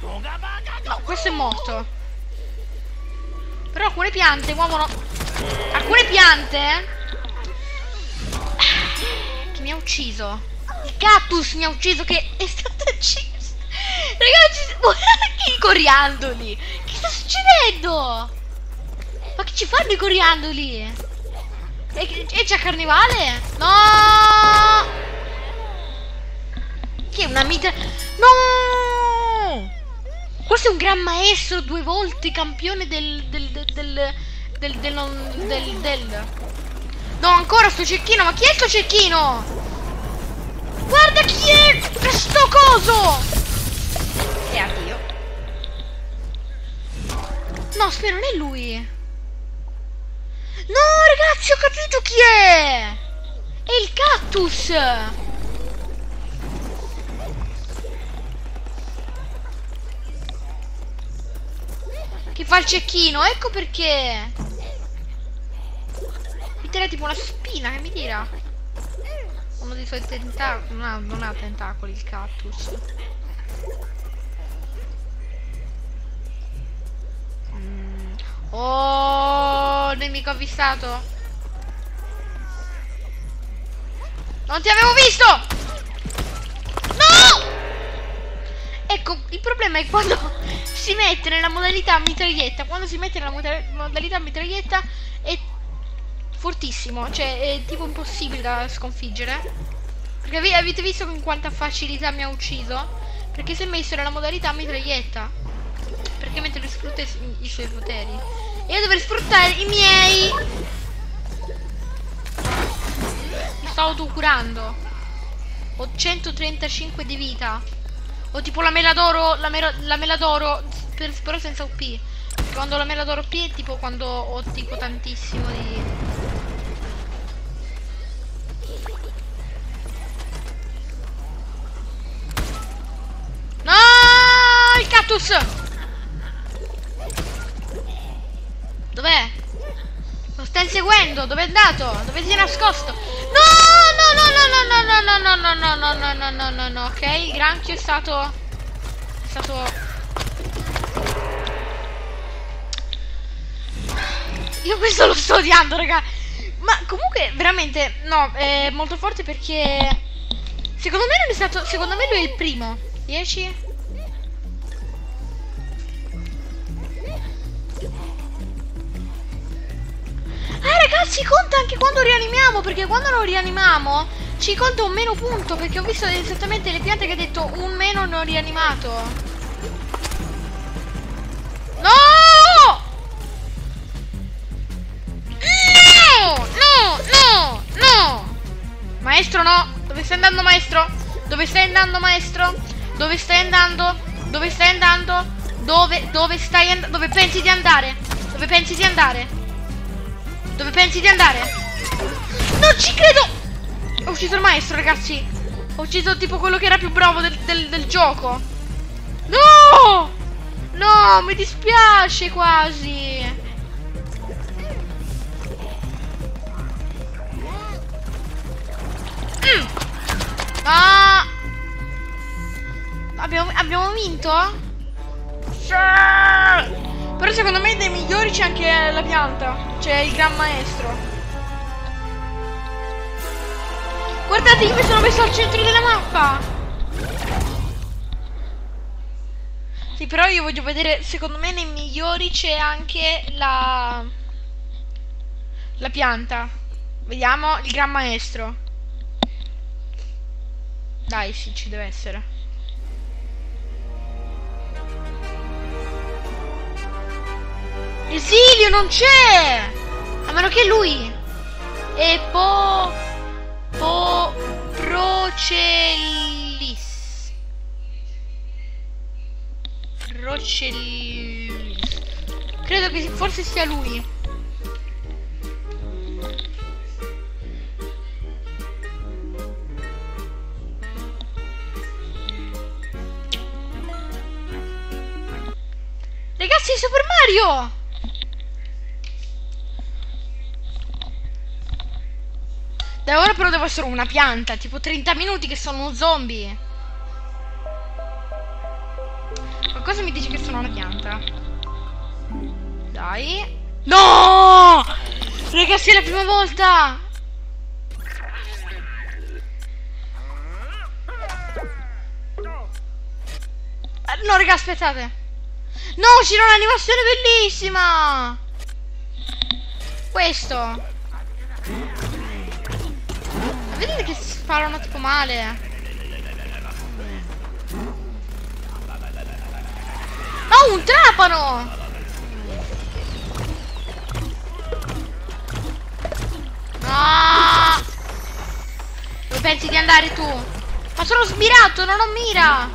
No, questo è morto. Però alcune piante muovono. Alcune piante che mi ha ucciso. Il cactus mi ha ucciso, che è stato ucciso. Ragazzi, i coriandoli. Che sta succedendo? Ma che ci fanno i coriandoli? E c'è carnivale? No! Che è una mitra... No! Questo è un gran maestro, 2 volte campione del... No, ancora sto cecchino, ma chi è sto cecchino? Guarda chi è sto coso! E addio. No, spero non è lui. No, ragazzi, ho capito chi è. È il cactus. Che fa il cecchino, ecco perché. Mi tira tipo una spina che mi tira. Uno dei suoi tentacoli. No, non ha tentacoli il cactus. Oh, nemico avvistato. Non ti avevo visto. No! Ecco, il problema è quando si mette nella modalità mitraglietta. Quando si mette nella modalità mitraglietta è fortissimo. Cioè è tipo impossibile da sconfiggere. Perché avete visto con quanta facilità mi ha ucciso? Perché si è messo nella modalità mitraglietta. Perché mentre lui sfrutta i suoi poteri e io dovrei sfruttare i miei. Mi sto autocurando. Ho 135 di vita. Ho tipo la mela d'oro. La mela d'oro però senza OP. Perché quando la mela d'oro OP è tipo quando ho tipo tantissimo di... Boss! Dov'è? Lo stai seguendo? Dov'è andato? Dove si è nascosto? No, ok, il granchio è stato... Io questo lo sto odiando, raga. Ma comunque veramente no, è molto forte perché secondo me non è stato, secondo me lui è il primo. 10. Ah ragazzi, conta anche quando rianimiamo, perché quando lo rianimiamo ci conta un meno punto, perché ho visto esattamente le piante che ha detto un meno non rianimato. No! No! Maestro no! Dove stai andando, maestro? Dove stai andando, maestro? Dove stai andando? Dove stai andando? Dove stai andando? Dove pensi di andare? Dove pensi di andare? Dove pensi di andare? Non ci credo! Ho ucciso il maestro, ragazzi! Ho ucciso tipo quello che era più bravo del gioco! No! No, mi dispiace quasi! Ah! Abbiamo vinto? Sì! Però secondo me dei migliori c'è anche la pianta, c'è il gran maestro. Guardate, io mi sono messo al centro della mappa. Sì, però io voglio vedere, secondo me nei migliori c'è anche la pianta. Vediamo il gran maestro. Dai, sì, ci deve essere. Esilio non c'è! A meno che lui! E Procellis. Procellis. Credo che forse sia lui. Ragazzi, Super Mario! Da ora però devo essere una pianta, tipo 30 minuti che sono un zombie. Qualcosa mi dice che sono una pianta. Dai. No! Ragazzi, è la prima volta! No, raga, aspettate. No, c'era un'animazione bellissima! Questo! Vedete che si sparano tipo male! Oh, un trapano! Ah! Dove pensi di andare tu? Ma sono sbirato, non ho mira!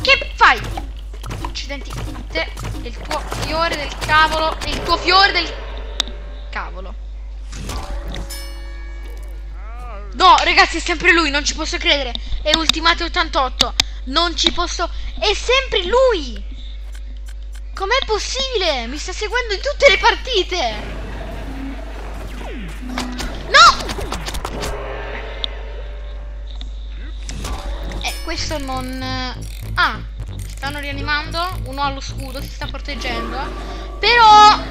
Che fai? Accidenti a te e il tuo fiore del cavolo. E il tuo fiore del cavolo. No, ragazzi, è sempre lui, non ci posso credere. È Ultimate 88. Non ci posso. È sempre lui. Com'è possibile? Mi sta seguendo in tutte le partite. No! Questo non... Ah, stanno rianimando. Uno allo scudo, si sta proteggendo. Però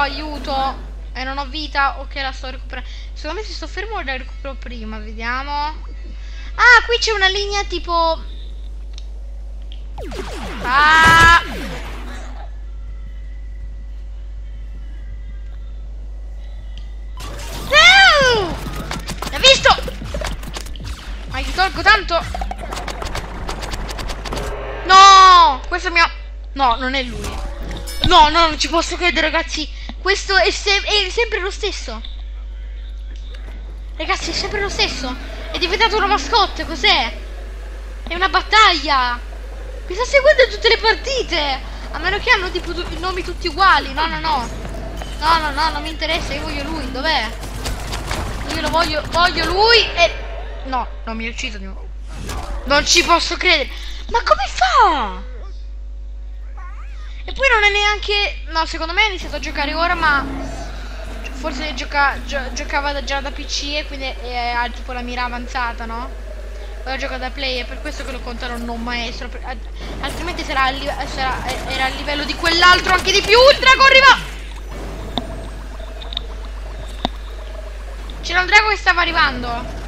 aiuto. E non ho vita. Ok, la sto recuperando. Secondo me se sto fermo la recupero prima. Vediamo. Ah, qui c'è una linea tipo. Ah! No! L'ha visto! Ma gli tolgo tanto. No, questo mio... No, non è lui. No, no, non ci posso credere, ragazzi. Questo è sempre lo stesso. Ragazzi, è sempre lo stesso. È diventato una mascotte, cos'è? È una battaglia. Mi sta seguendo in tutte le partite. A meno che hanno tipo i nomi tutti uguali. No, non mi interessa, io voglio lui, dov'è? Io lo voglio lui e... No, non mi ha ucciso di nuovo. Non ci posso credere. Ma come fa? E poi non è neanche... No, secondo me ha iniziato a giocare ora, ma forse giocava già da PC e quindi ha tipo la mira avanzata, no? Ora gioca da player, per questo che lo contano non maestro, altrimenti era al livello di quell'altro, anche di più. Il drago arriva! C'era un drago che stava arrivando.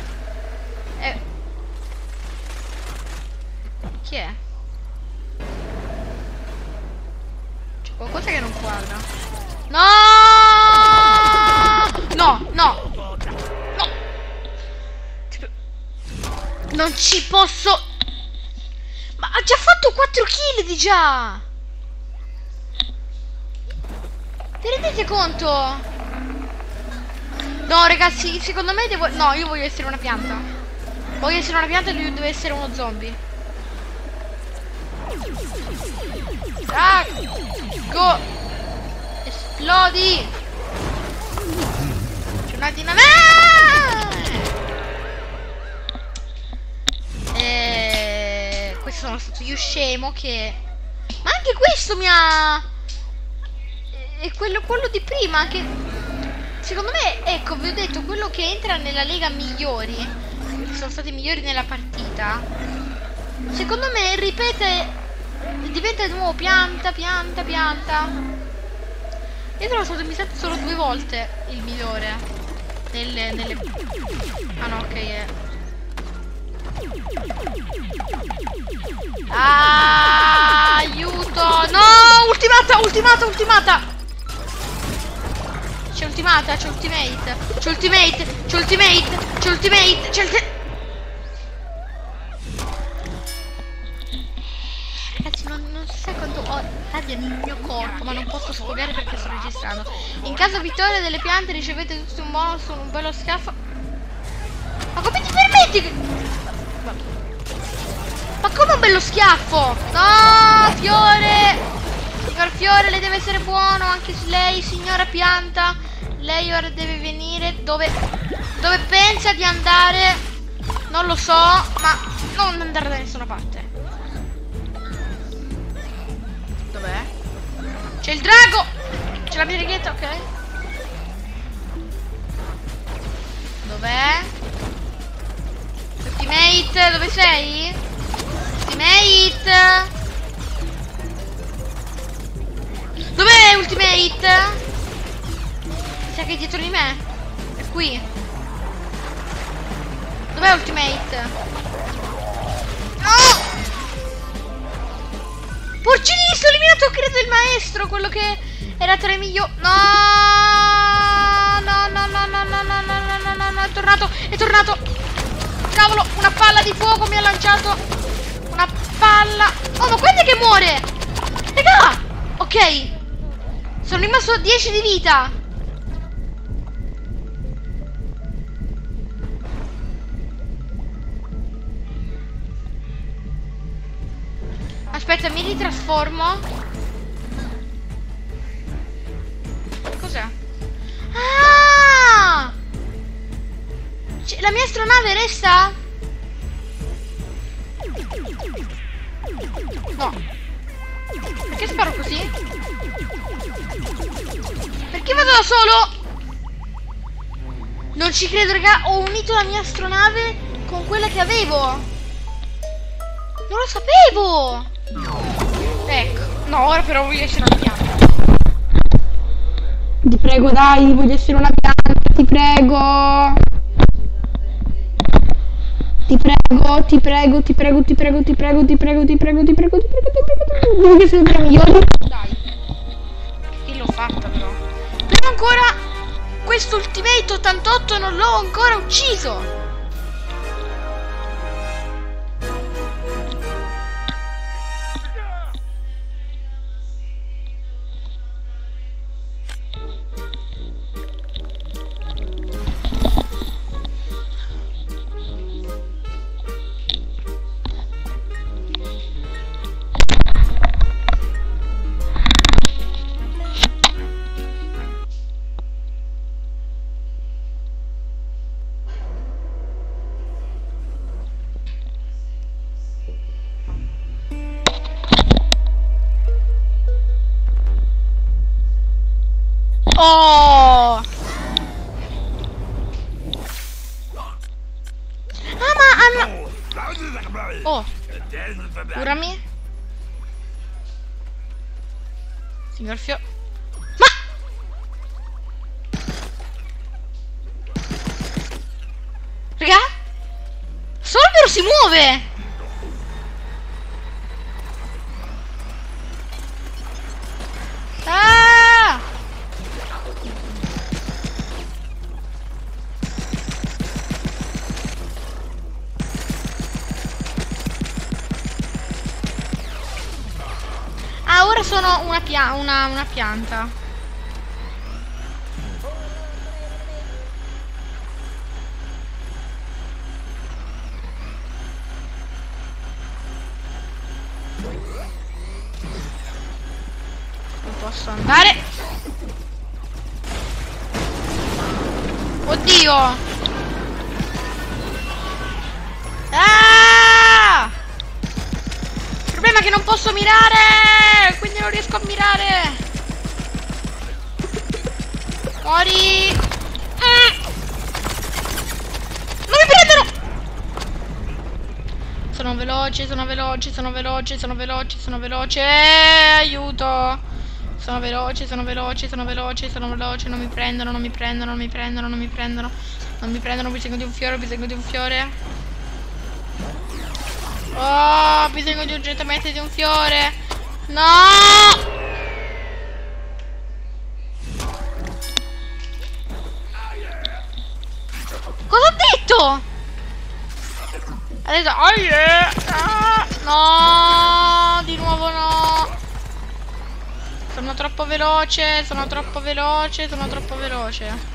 Chi è? C'è qualcosa che non quadra. No! No, no! No! Non ci posso. Ma ha già fatto 4 kill di già. Ti rendete conto? No ragazzi, secondo me devo... No, io voglio essere una pianta. Voglio essere una pianta e lui deve essere uno zombie. Ah, go! Esplodi! C'è una dinamite! Questo sono stato io scemo che... Ma anche questo mi ha... E quello di prima che... Secondo me, ecco, vi ho detto, quello che entra nella lega migliori, che sono stati migliori nella partita, secondo me ripete, diventa di nuovo pianta. Io sono stato mi stato solo 2 volte il migliore nelle... Ah no, ok, Ah, aiuto! No! Ultimata! C'è ultimata, c'è ultimate, c'è ultimate, c'è ultimate, c'è ultimate, c'è ultimate. Ragazzi, non si sa quanto odio nel mio corpo, ma non posso sfogare perché sto registrando. In caso vittoria delle piante ricevete tutti un bonus, un bello schiaffo. Ma come ti permetti che... Ma come un bello schiaffo? No, fiore! Signor fiore, lei deve essere buono, anche lei, signora pianta. Lei ora deve venire dove pensa di andare. Non lo so, ma non andare da nessuna parte. Dov'è? C'è il drago! C'è la birighetta, ok. Dov'è? Ultimate, dove sei? Ultimate! Dov'è Ultimate? Mi sa che è dietro di me. È qui. Dov'è Ultimate? No! Porcini, sto eliminato, credo, il maestro. Quello che era tra i migliori. No, è tornato. Cavolo, una palla di fuoco mi ha lanciato. Una palla. Oh, ma guarda che muore. Raga! Ok. Sono rimasto a 10 di vita. Aspetta, mi ritrasformo. Cos'è? Ah! La mia astronave resta? No. Perché sparo così? Perché vado da solo? Non ci credo, raga. Ho unito la mia astronave con quella che avevo. Non lo sapevo. Ecco. No, ora però voglio essere una pianta. Ti prego, dai, voglio essere una pianta. Ti prego. Ti prego. Voglio essere una pianta. Dai. L'ho fatta però. Non ho ancora questo Ultimate 88, non l'ho ancora ucciso. Oh! Ah, ma hanno... Oh! Curami! Signor Fio... Ma! Raga! Solvero si muove! Sono una pianta. Non posso andare. Oddio. Ah! Il problema è che non posso mirare. Quindi non riesco a mirare. Mori. Non mi prendono. Sono veloce, sono veloce, sono veloce, sono veloce, sono veloce. Aiuto. Sono veloce, sono veloce, sono veloce, sono veloce. Non mi prendono, non mi prendono, non mi prendono, non mi prendono. Non mi prendono, ho bisogno di un fiore, ho bisogno di un fiore. Oh, ho bisogno di urgentemente di un fiore. No! Cosa ho detto? Ha detto oh yeah! Ah, no! Di nuovo no! Sono troppo veloce, sono troppo veloce, sono troppo veloce.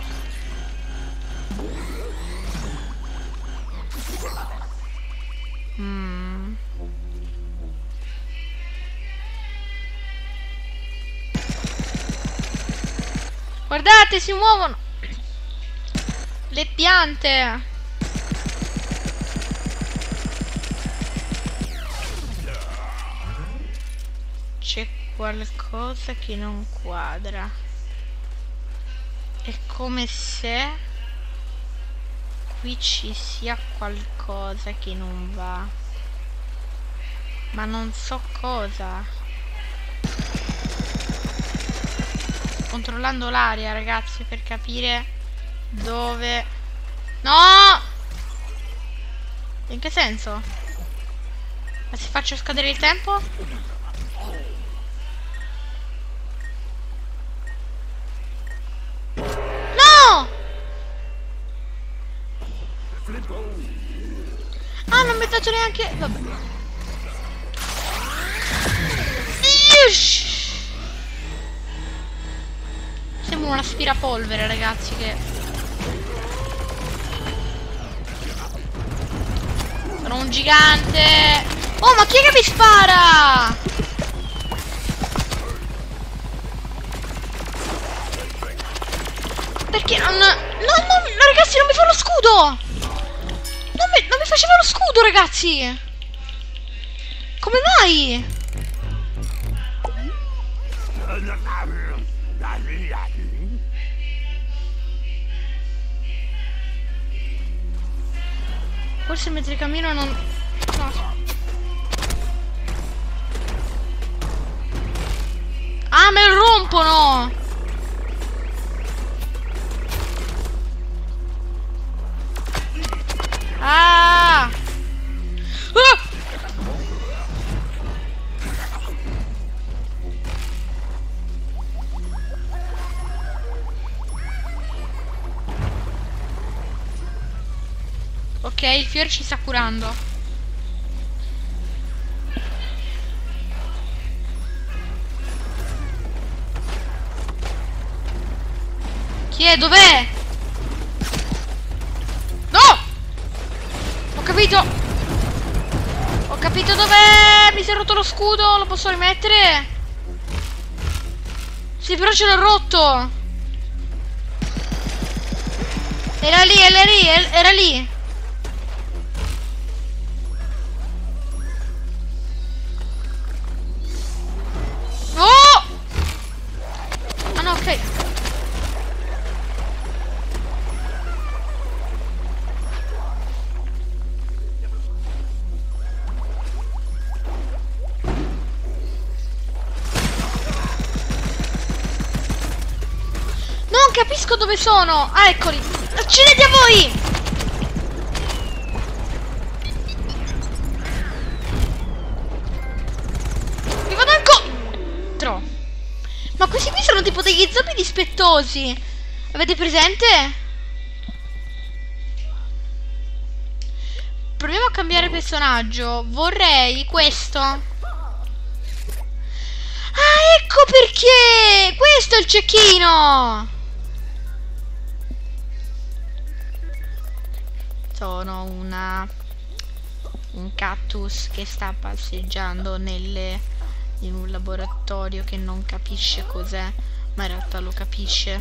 Guardate, si muovono le piante. C'è qualcosa che non quadra. È come se qui ci sia qualcosa che non va, ma non so cosa. Controllando l'aria, ragazzi, per capire dove... No! In che senso? Ma se faccio scadere il tempo? No! Ah, non mi è dato neanche... Vabbè. Yush! Sembra un aspirapolvere, ragazzi, che... Sono un gigante! Oh, ma chi è che mi spara? Perché non... No, no, ragazzi, non mi fa lo scudo! Non mi faceva lo scudo, ragazzi! Come mai? Forse mentre cammino non... No. Ah, me lo rompono! Ah! Ah! Ok, il fiore ci sta curando. Chi è? Dov'è? No! Ho capito! Ho capito dov'è! Mi si è rotto lo scudo! Lo posso rimettere? Sì, però ce l'ho rotto! Era lì, era lì, era lì! capisco dove sono. Ah, eccoli. Accedete a voi. Mi vado ancora. Ma questi qui sono tipo degli zombie dispettosi. Avete presente? Proviamo a cambiare personaggio. Vorrei questo. Ah, ecco perché! Questo è il cecchino! Sono un cactus che sta passeggiando in un laboratorio che non capisce cos'è, ma in realtà lo capisce.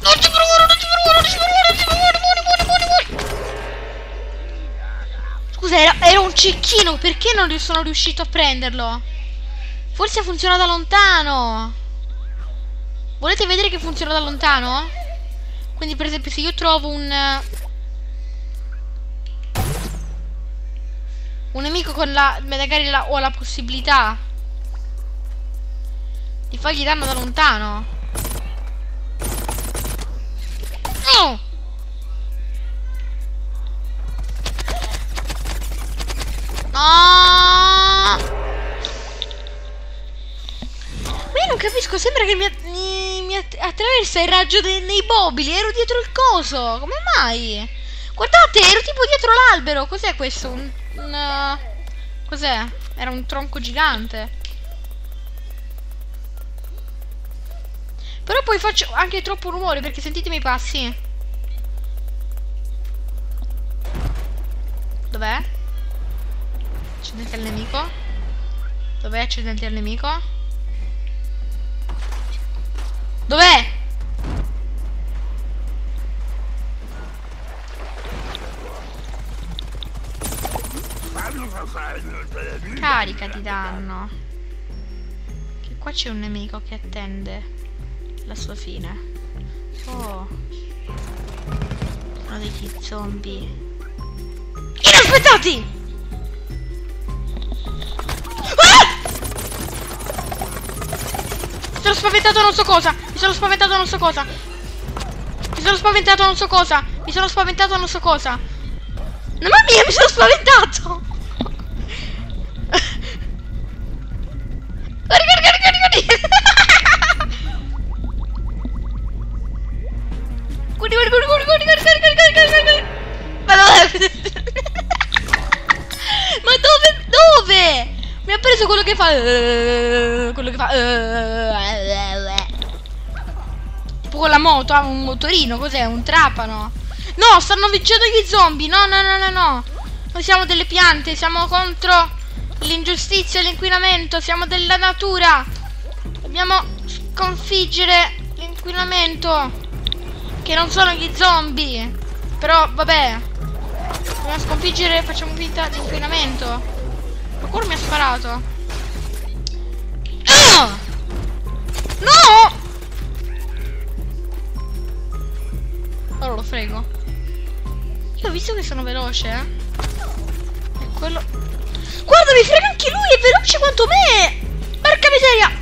Non ti provare, non ti provare, non ti provare, non ti provare, muori. Scusa, era un cecchino, perché non sono riuscito a prenderlo? Forse funziona da lontano. Volete vedere che funziona da lontano? Quindi per esempio se io trovo un nemico con magari ho la possibilità di fargli danno da lontano. Oh! No! Ma io non capisco, sembra che mi attraversa il raggio nei mobili. Ero dietro il coso, come mai? Guardate, ero tipo dietro l'albero. Cos'è questo? Cos'è? Era un tronco gigante. Però poi faccio anche troppo rumore, perché sentitemi i passi. Dov'è? Accidenti al nemico. Dov'è? Accidenti al nemico. Dov'è? Caricati danno. Che qua c'è un nemico che attende la sua fine. Oh, sono degli zombie inaspettati. Mi sono spaventato non so cosa, mi sono spaventato non so cosa, mi sono spaventato non so cosa, mi sono spaventato non so cosa. Mamma mia, mi sono spaventato. Guarda, guarda, guarda. Mi ha preso quello che fa. Quello che fa. Tipo con la moto, ha un motorino, cos'è? Un trapano. No, stanno vincendo gli zombie. No, no, no, no, no. Noi siamo delle piante, siamo contro l'ingiustizia e l'inquinamento, siamo della natura. Dobbiamo sconfiggere l'inquinamento. Che non sono gli zombie. Però vabbè. Dobbiamo sconfiggere, facciamo finta di inquinamento. Qualcuno mi ha sparato. Ah! No! Allora lo frego. Io ho visto che sono veloce, E quello... Guarda, mi frega anche lui, è veloce quanto me! Porca miseria!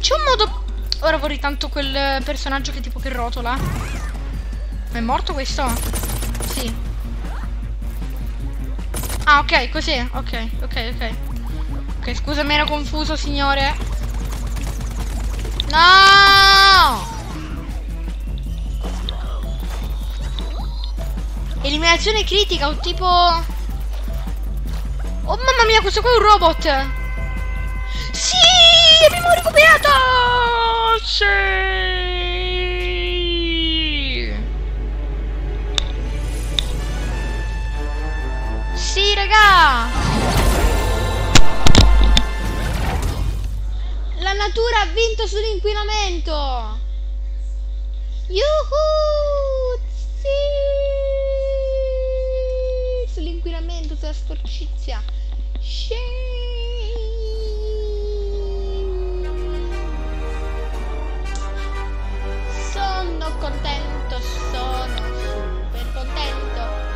C'è un modo... Ora vorrei tanto quel personaggio che tipo che rotola. Ma è morto questo? Sì. Ah, ok, così, ok, ok, ok. Ok, scusami, ero confuso, signore. No! Eliminazione critica, un tipo... Oh, mamma mia, questo qua è un robot! Sì! Abbiamo recuperato! Sì! Sì, raga! La natura ha vinto sull'inquinamento! Yuhu! Sì! Sull'inquinamento, sulla sporcizia! Sì! Sono contento, sono super contento!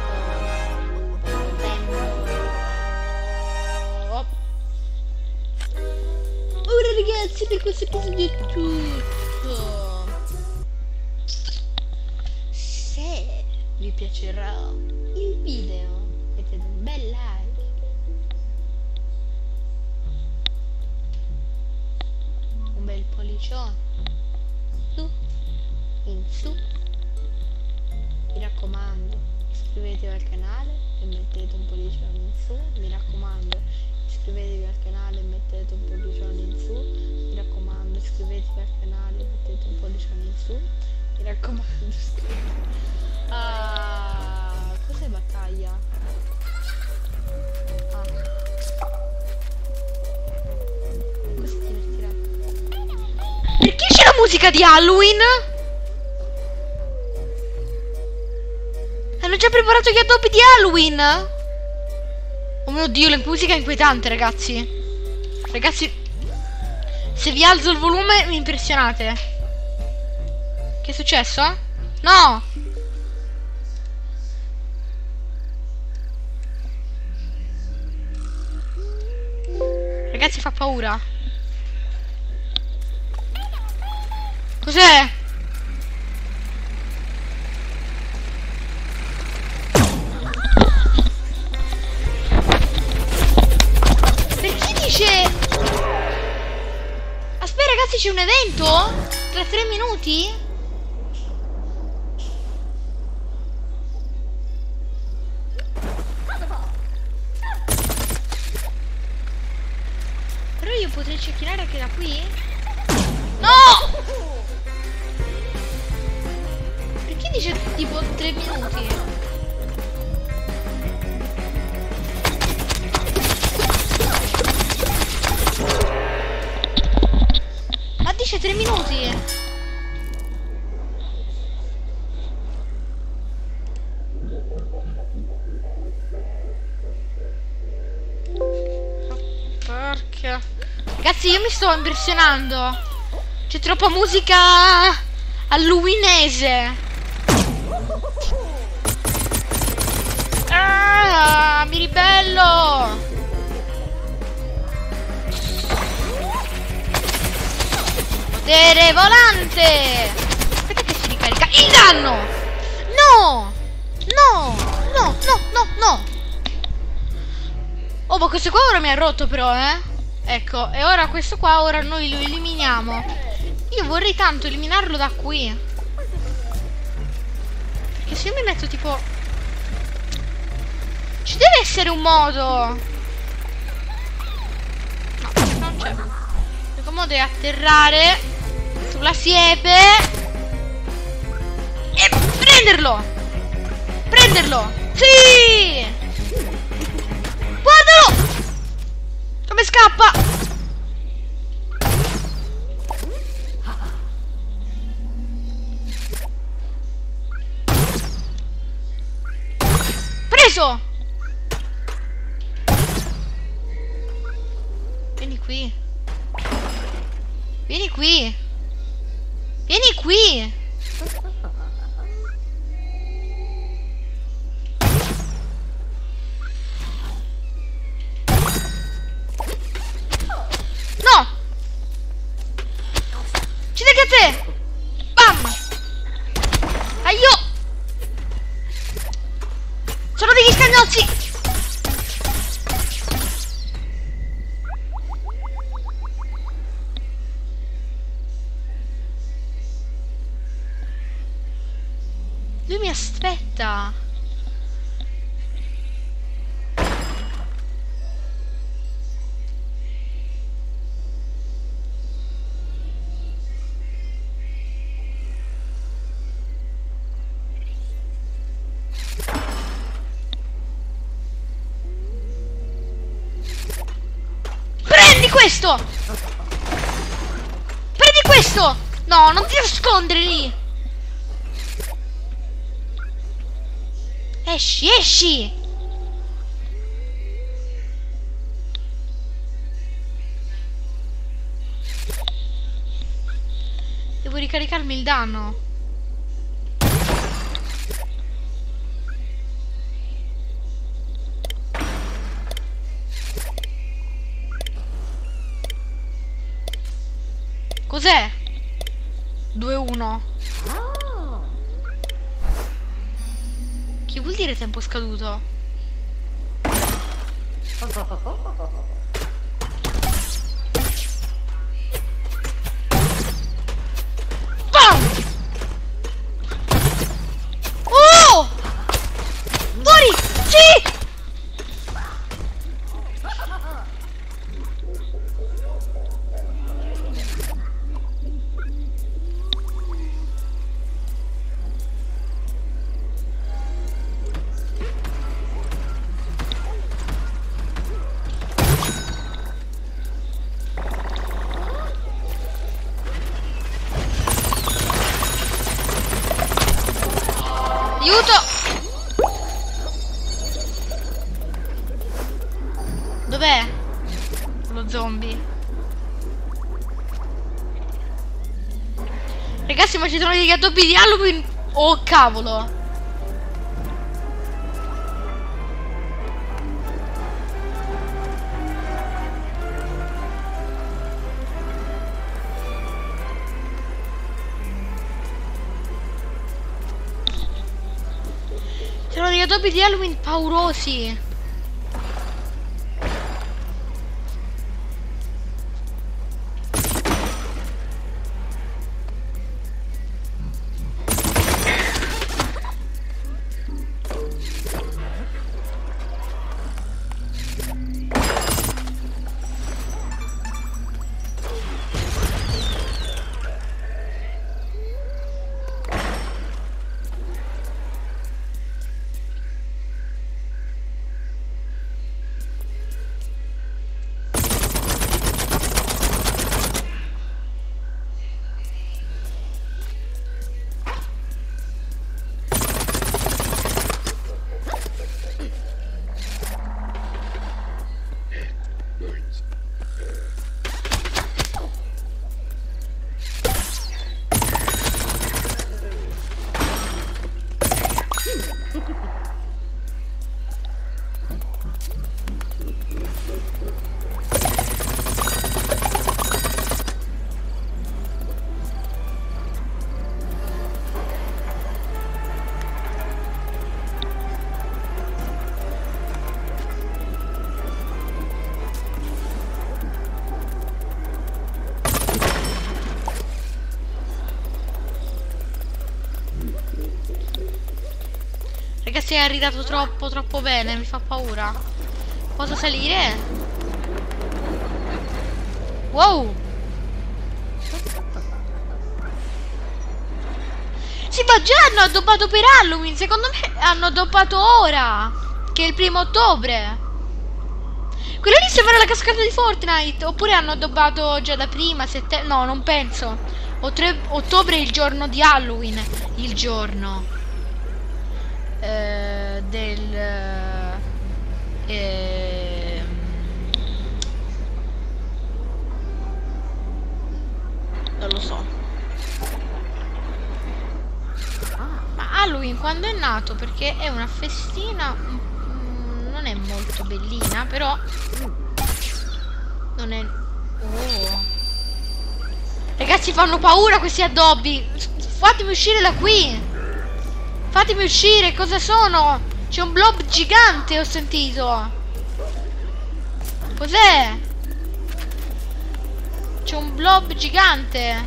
Ora ragazzi, per questo episodio è tutto. Se vi piacerà il video, mettete un bel like. Un bel pollicione. Su. In su. Mi raccomando, iscrivetevi al canale e mettete un pollicione in su. Mi raccomando. Iscrivetevi al canale e mettete un pollicione in su, mi raccomando, iscrivetevi al canale e mettete un pollicione in su, mi raccomando, iscrivetevi. Ah, cos'è battaglia? Ah, questo è divertente. Perché c'è la musica di Halloween? Hanno già preparato gli addobbi di Halloween? Oh mio Dio, la musica è inquietante, ragazzi. Ragazzi, se vi alzo il volume mi impressionate. Che è successo? No! Ragazzi, fa paura. Cos'è? Aspetta ragazzi, c'è un evento? Tra 3 minuti? Però io potrei cecchirare anche da qui? No! Perché dice tipo 3 minuti? Dice 3 minuti. Porca. Ragazzi, io mi sto impressionando. C'è troppa musica halloweenese. Ah, mi ribello. Potere volante! Aspetta che si ricarica il danno! No! No! No! No! No! No! Oh, ma questo qua ora mi ha rotto però, eh! Ecco, e ora questo qua, ora noi lo eliminiamo. Io vorrei tanto eliminarlo da qui. Perché se io mi metto tipo... Ci deve essere un modo! No, non c'è. L'unico modo è atterrare... sulla siepe e prenderlo! Prenderlo! Sì! Guardalo! Come scappa! Preso! Vieni qui! Vieni qui! Vieni qui! No! Ci tocca a te! Bam! Aio! Sono degli scagnozzi! Lui mi aspetta. Prendi questo! Prendi questo! No, non ti nascondere lì! Esci, esci! Devo ricaricarmi il danno. Cos'è? 2-1. Che vuol dire tempo scaduto? Oh! Fuori! Sì! Dov'è lo zombie? Ragazzi, ma ci sono degli addobbi di Halloween. Oh cavolo. Ci sono degli addobbi di Halloween paurosi. Si è ridato troppo bene, mi fa paura. Posso salire? Wow! Sì, ma già hanno addobbato per Halloween, secondo me hanno addobbato ora, che è il 1° ottobre. Quello lì sembra la cascata di Fortnite, oppure hanno addobbato già da prima, no, non penso. O 3 ottobre è il giorno di Halloween, il giorno. Non lo so. Ma Halloween quando è nato? Perché è una festina, non è molto bellina, però non è... Oh. Ragazzi, fanno paura questi addobbi. Fatemi uscire da qui. Fatemi uscire, cosa sono? C'è un blob gigante, ho sentito. Cos'è? C'è un blob gigante.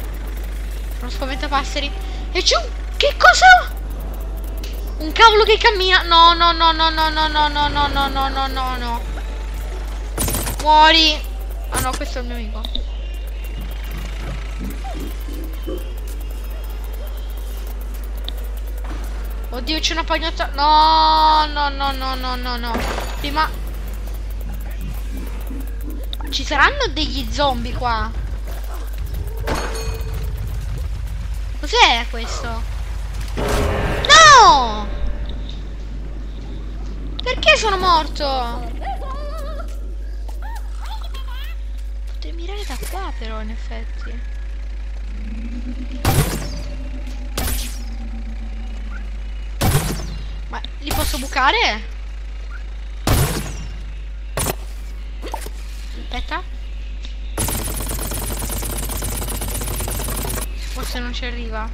Uno spaventapasseri. E c'è un... Che cosa? Un cavolo che cammina. No, no, no, no, no, no, no, no, no, no, no, no, no, no. Muori. Ah no, questo è il mio amico. Oddio, c'è una pagnotta. No, no, no, no, no, no, no. Prima. Ci saranno degli zombie qua. Cos'è questo? No! Perché sono morto? Potrei mirare da qua però, in effetti. Ma li posso bucare? Aspetta. se non ci arriva.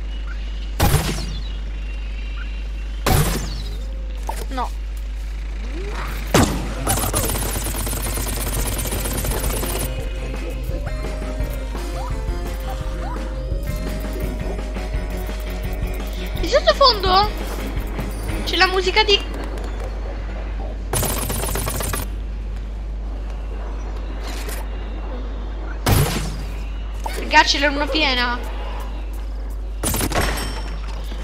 No. E sottofondo c'è la musica di... Ragazzi, la luna piena.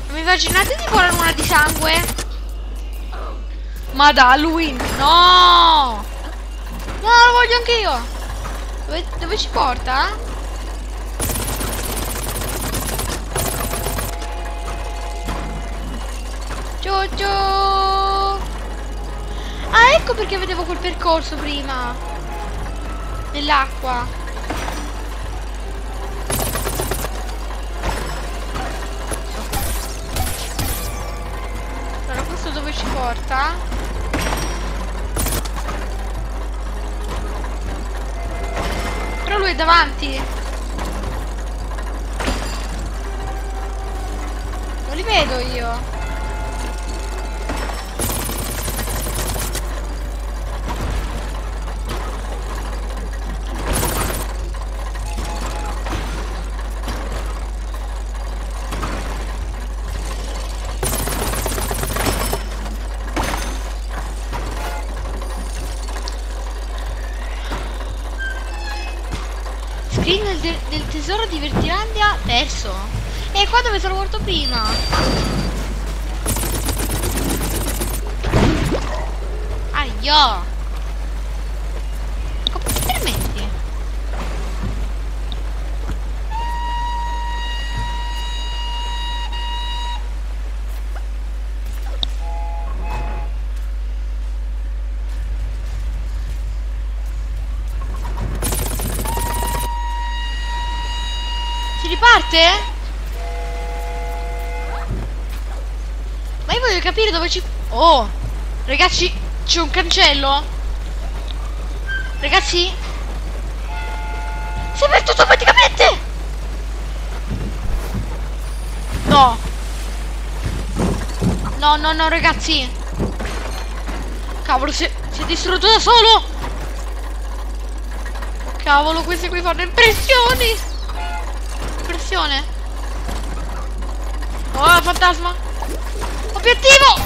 Non immaginate tipo la luna di sangue? Ma da Halloween, no! No, lo voglio anche io. Dove ci porta? Giorgio! Ah, ecco perché vedevo quel percorso prima. Nell'acqua. Dove ci porta? Però lui è davanti. Non li vedo io. Del tesoro di Vertilandia adesso. E qua dove sono morto prima. Aia. Come ti permetti? Ma io voglio capire dove ci... Oh! Ragazzi, c'è un cancello? Ragazzi? Si è aperto automaticamente! No! No, no, no, ragazzi! Cavolo, si è distrutto da solo! Cavolo, queste qui fanno impressioni! Impressione. Oh, fantasma. Obiettivo.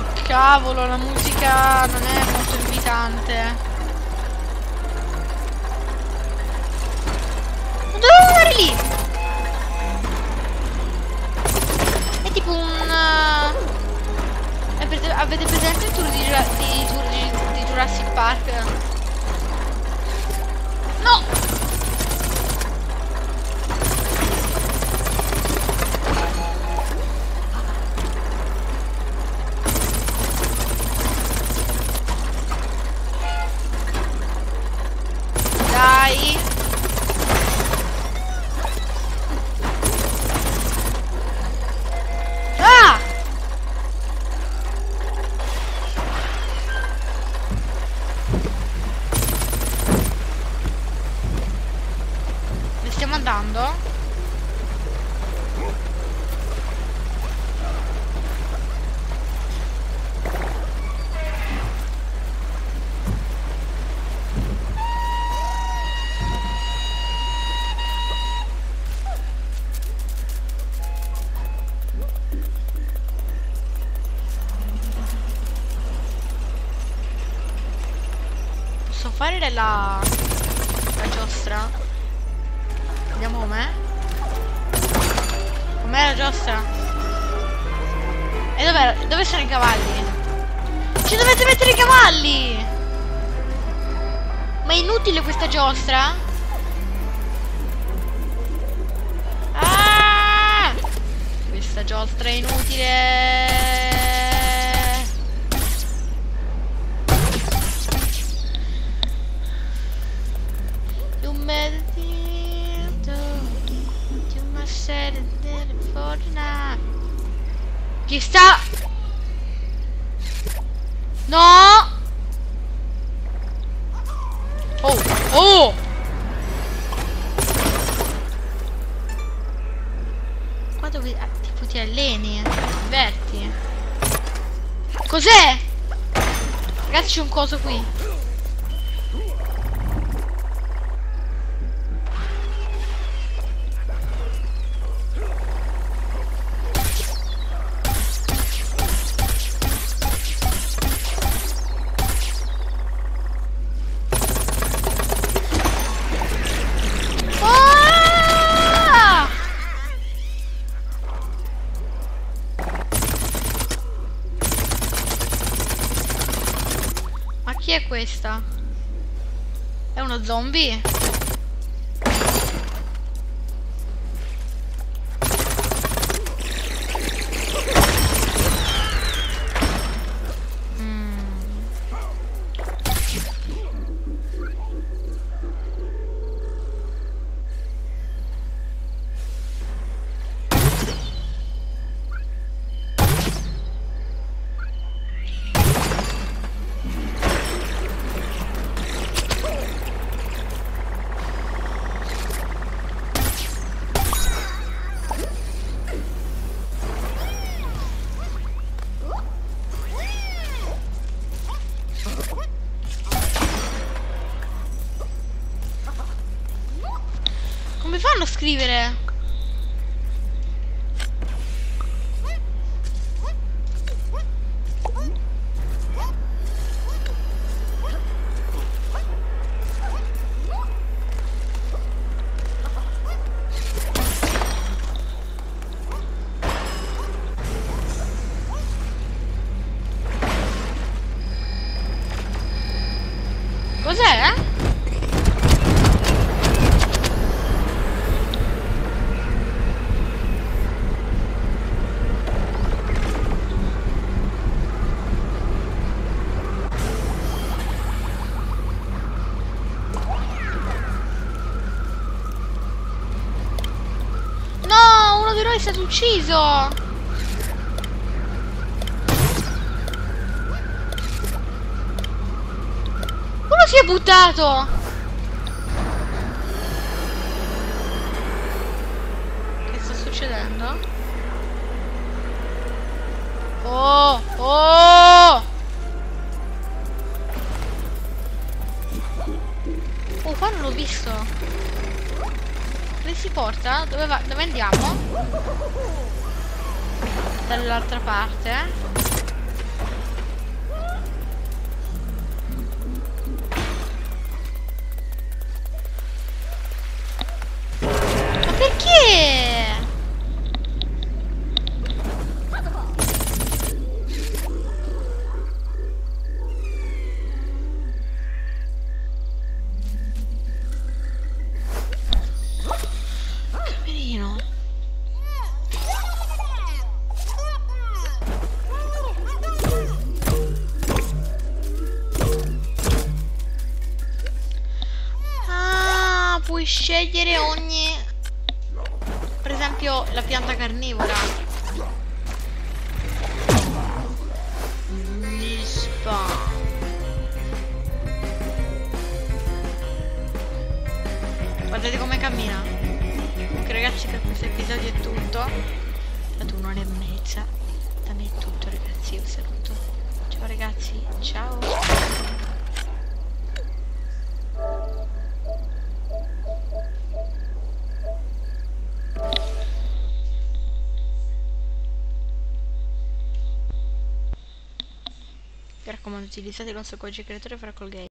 Oh, cavolo, la musica non è molto invitante. Non dovevo andare lì. È tipo un... Avete presente il tour di Jurassic Park? No! Dai! Ah! Andando? Posso fare la giostra? Vediamo com'è. Com'è la giostra? E dove sono i cavalli? Ci dovete mettere i cavalli! Ma è inutile questa giostra? Ah! Questa giostra è inutile! Chi sta? No! Oh! Oh! Qua dove tipo ti alleni, ti diverti. Cos'è? Ragazzi, c'è un coso qui. Questa è uno zombie? Fanno scrivere. Cos'è? È stato ucciso. Uno si è buttato. Che sta succedendo? Oh, oh, oh, qua non l'ho visto. Dove si porta? Dove va? Dove andiamo? Dall'altra parte. Ma perché? Puoi scegliere ogni, per esempio la pianta carnivora. Lispa. Guardate come cammina. Ok ragazzi, per questo episodio è tutto. È stato un'ora e mezza. Da me è tutto ragazzi, vi saluto. Ciao ragazzi, ciao. Mi raccomando, utilizzate il nostro codice creatore Falcor Game.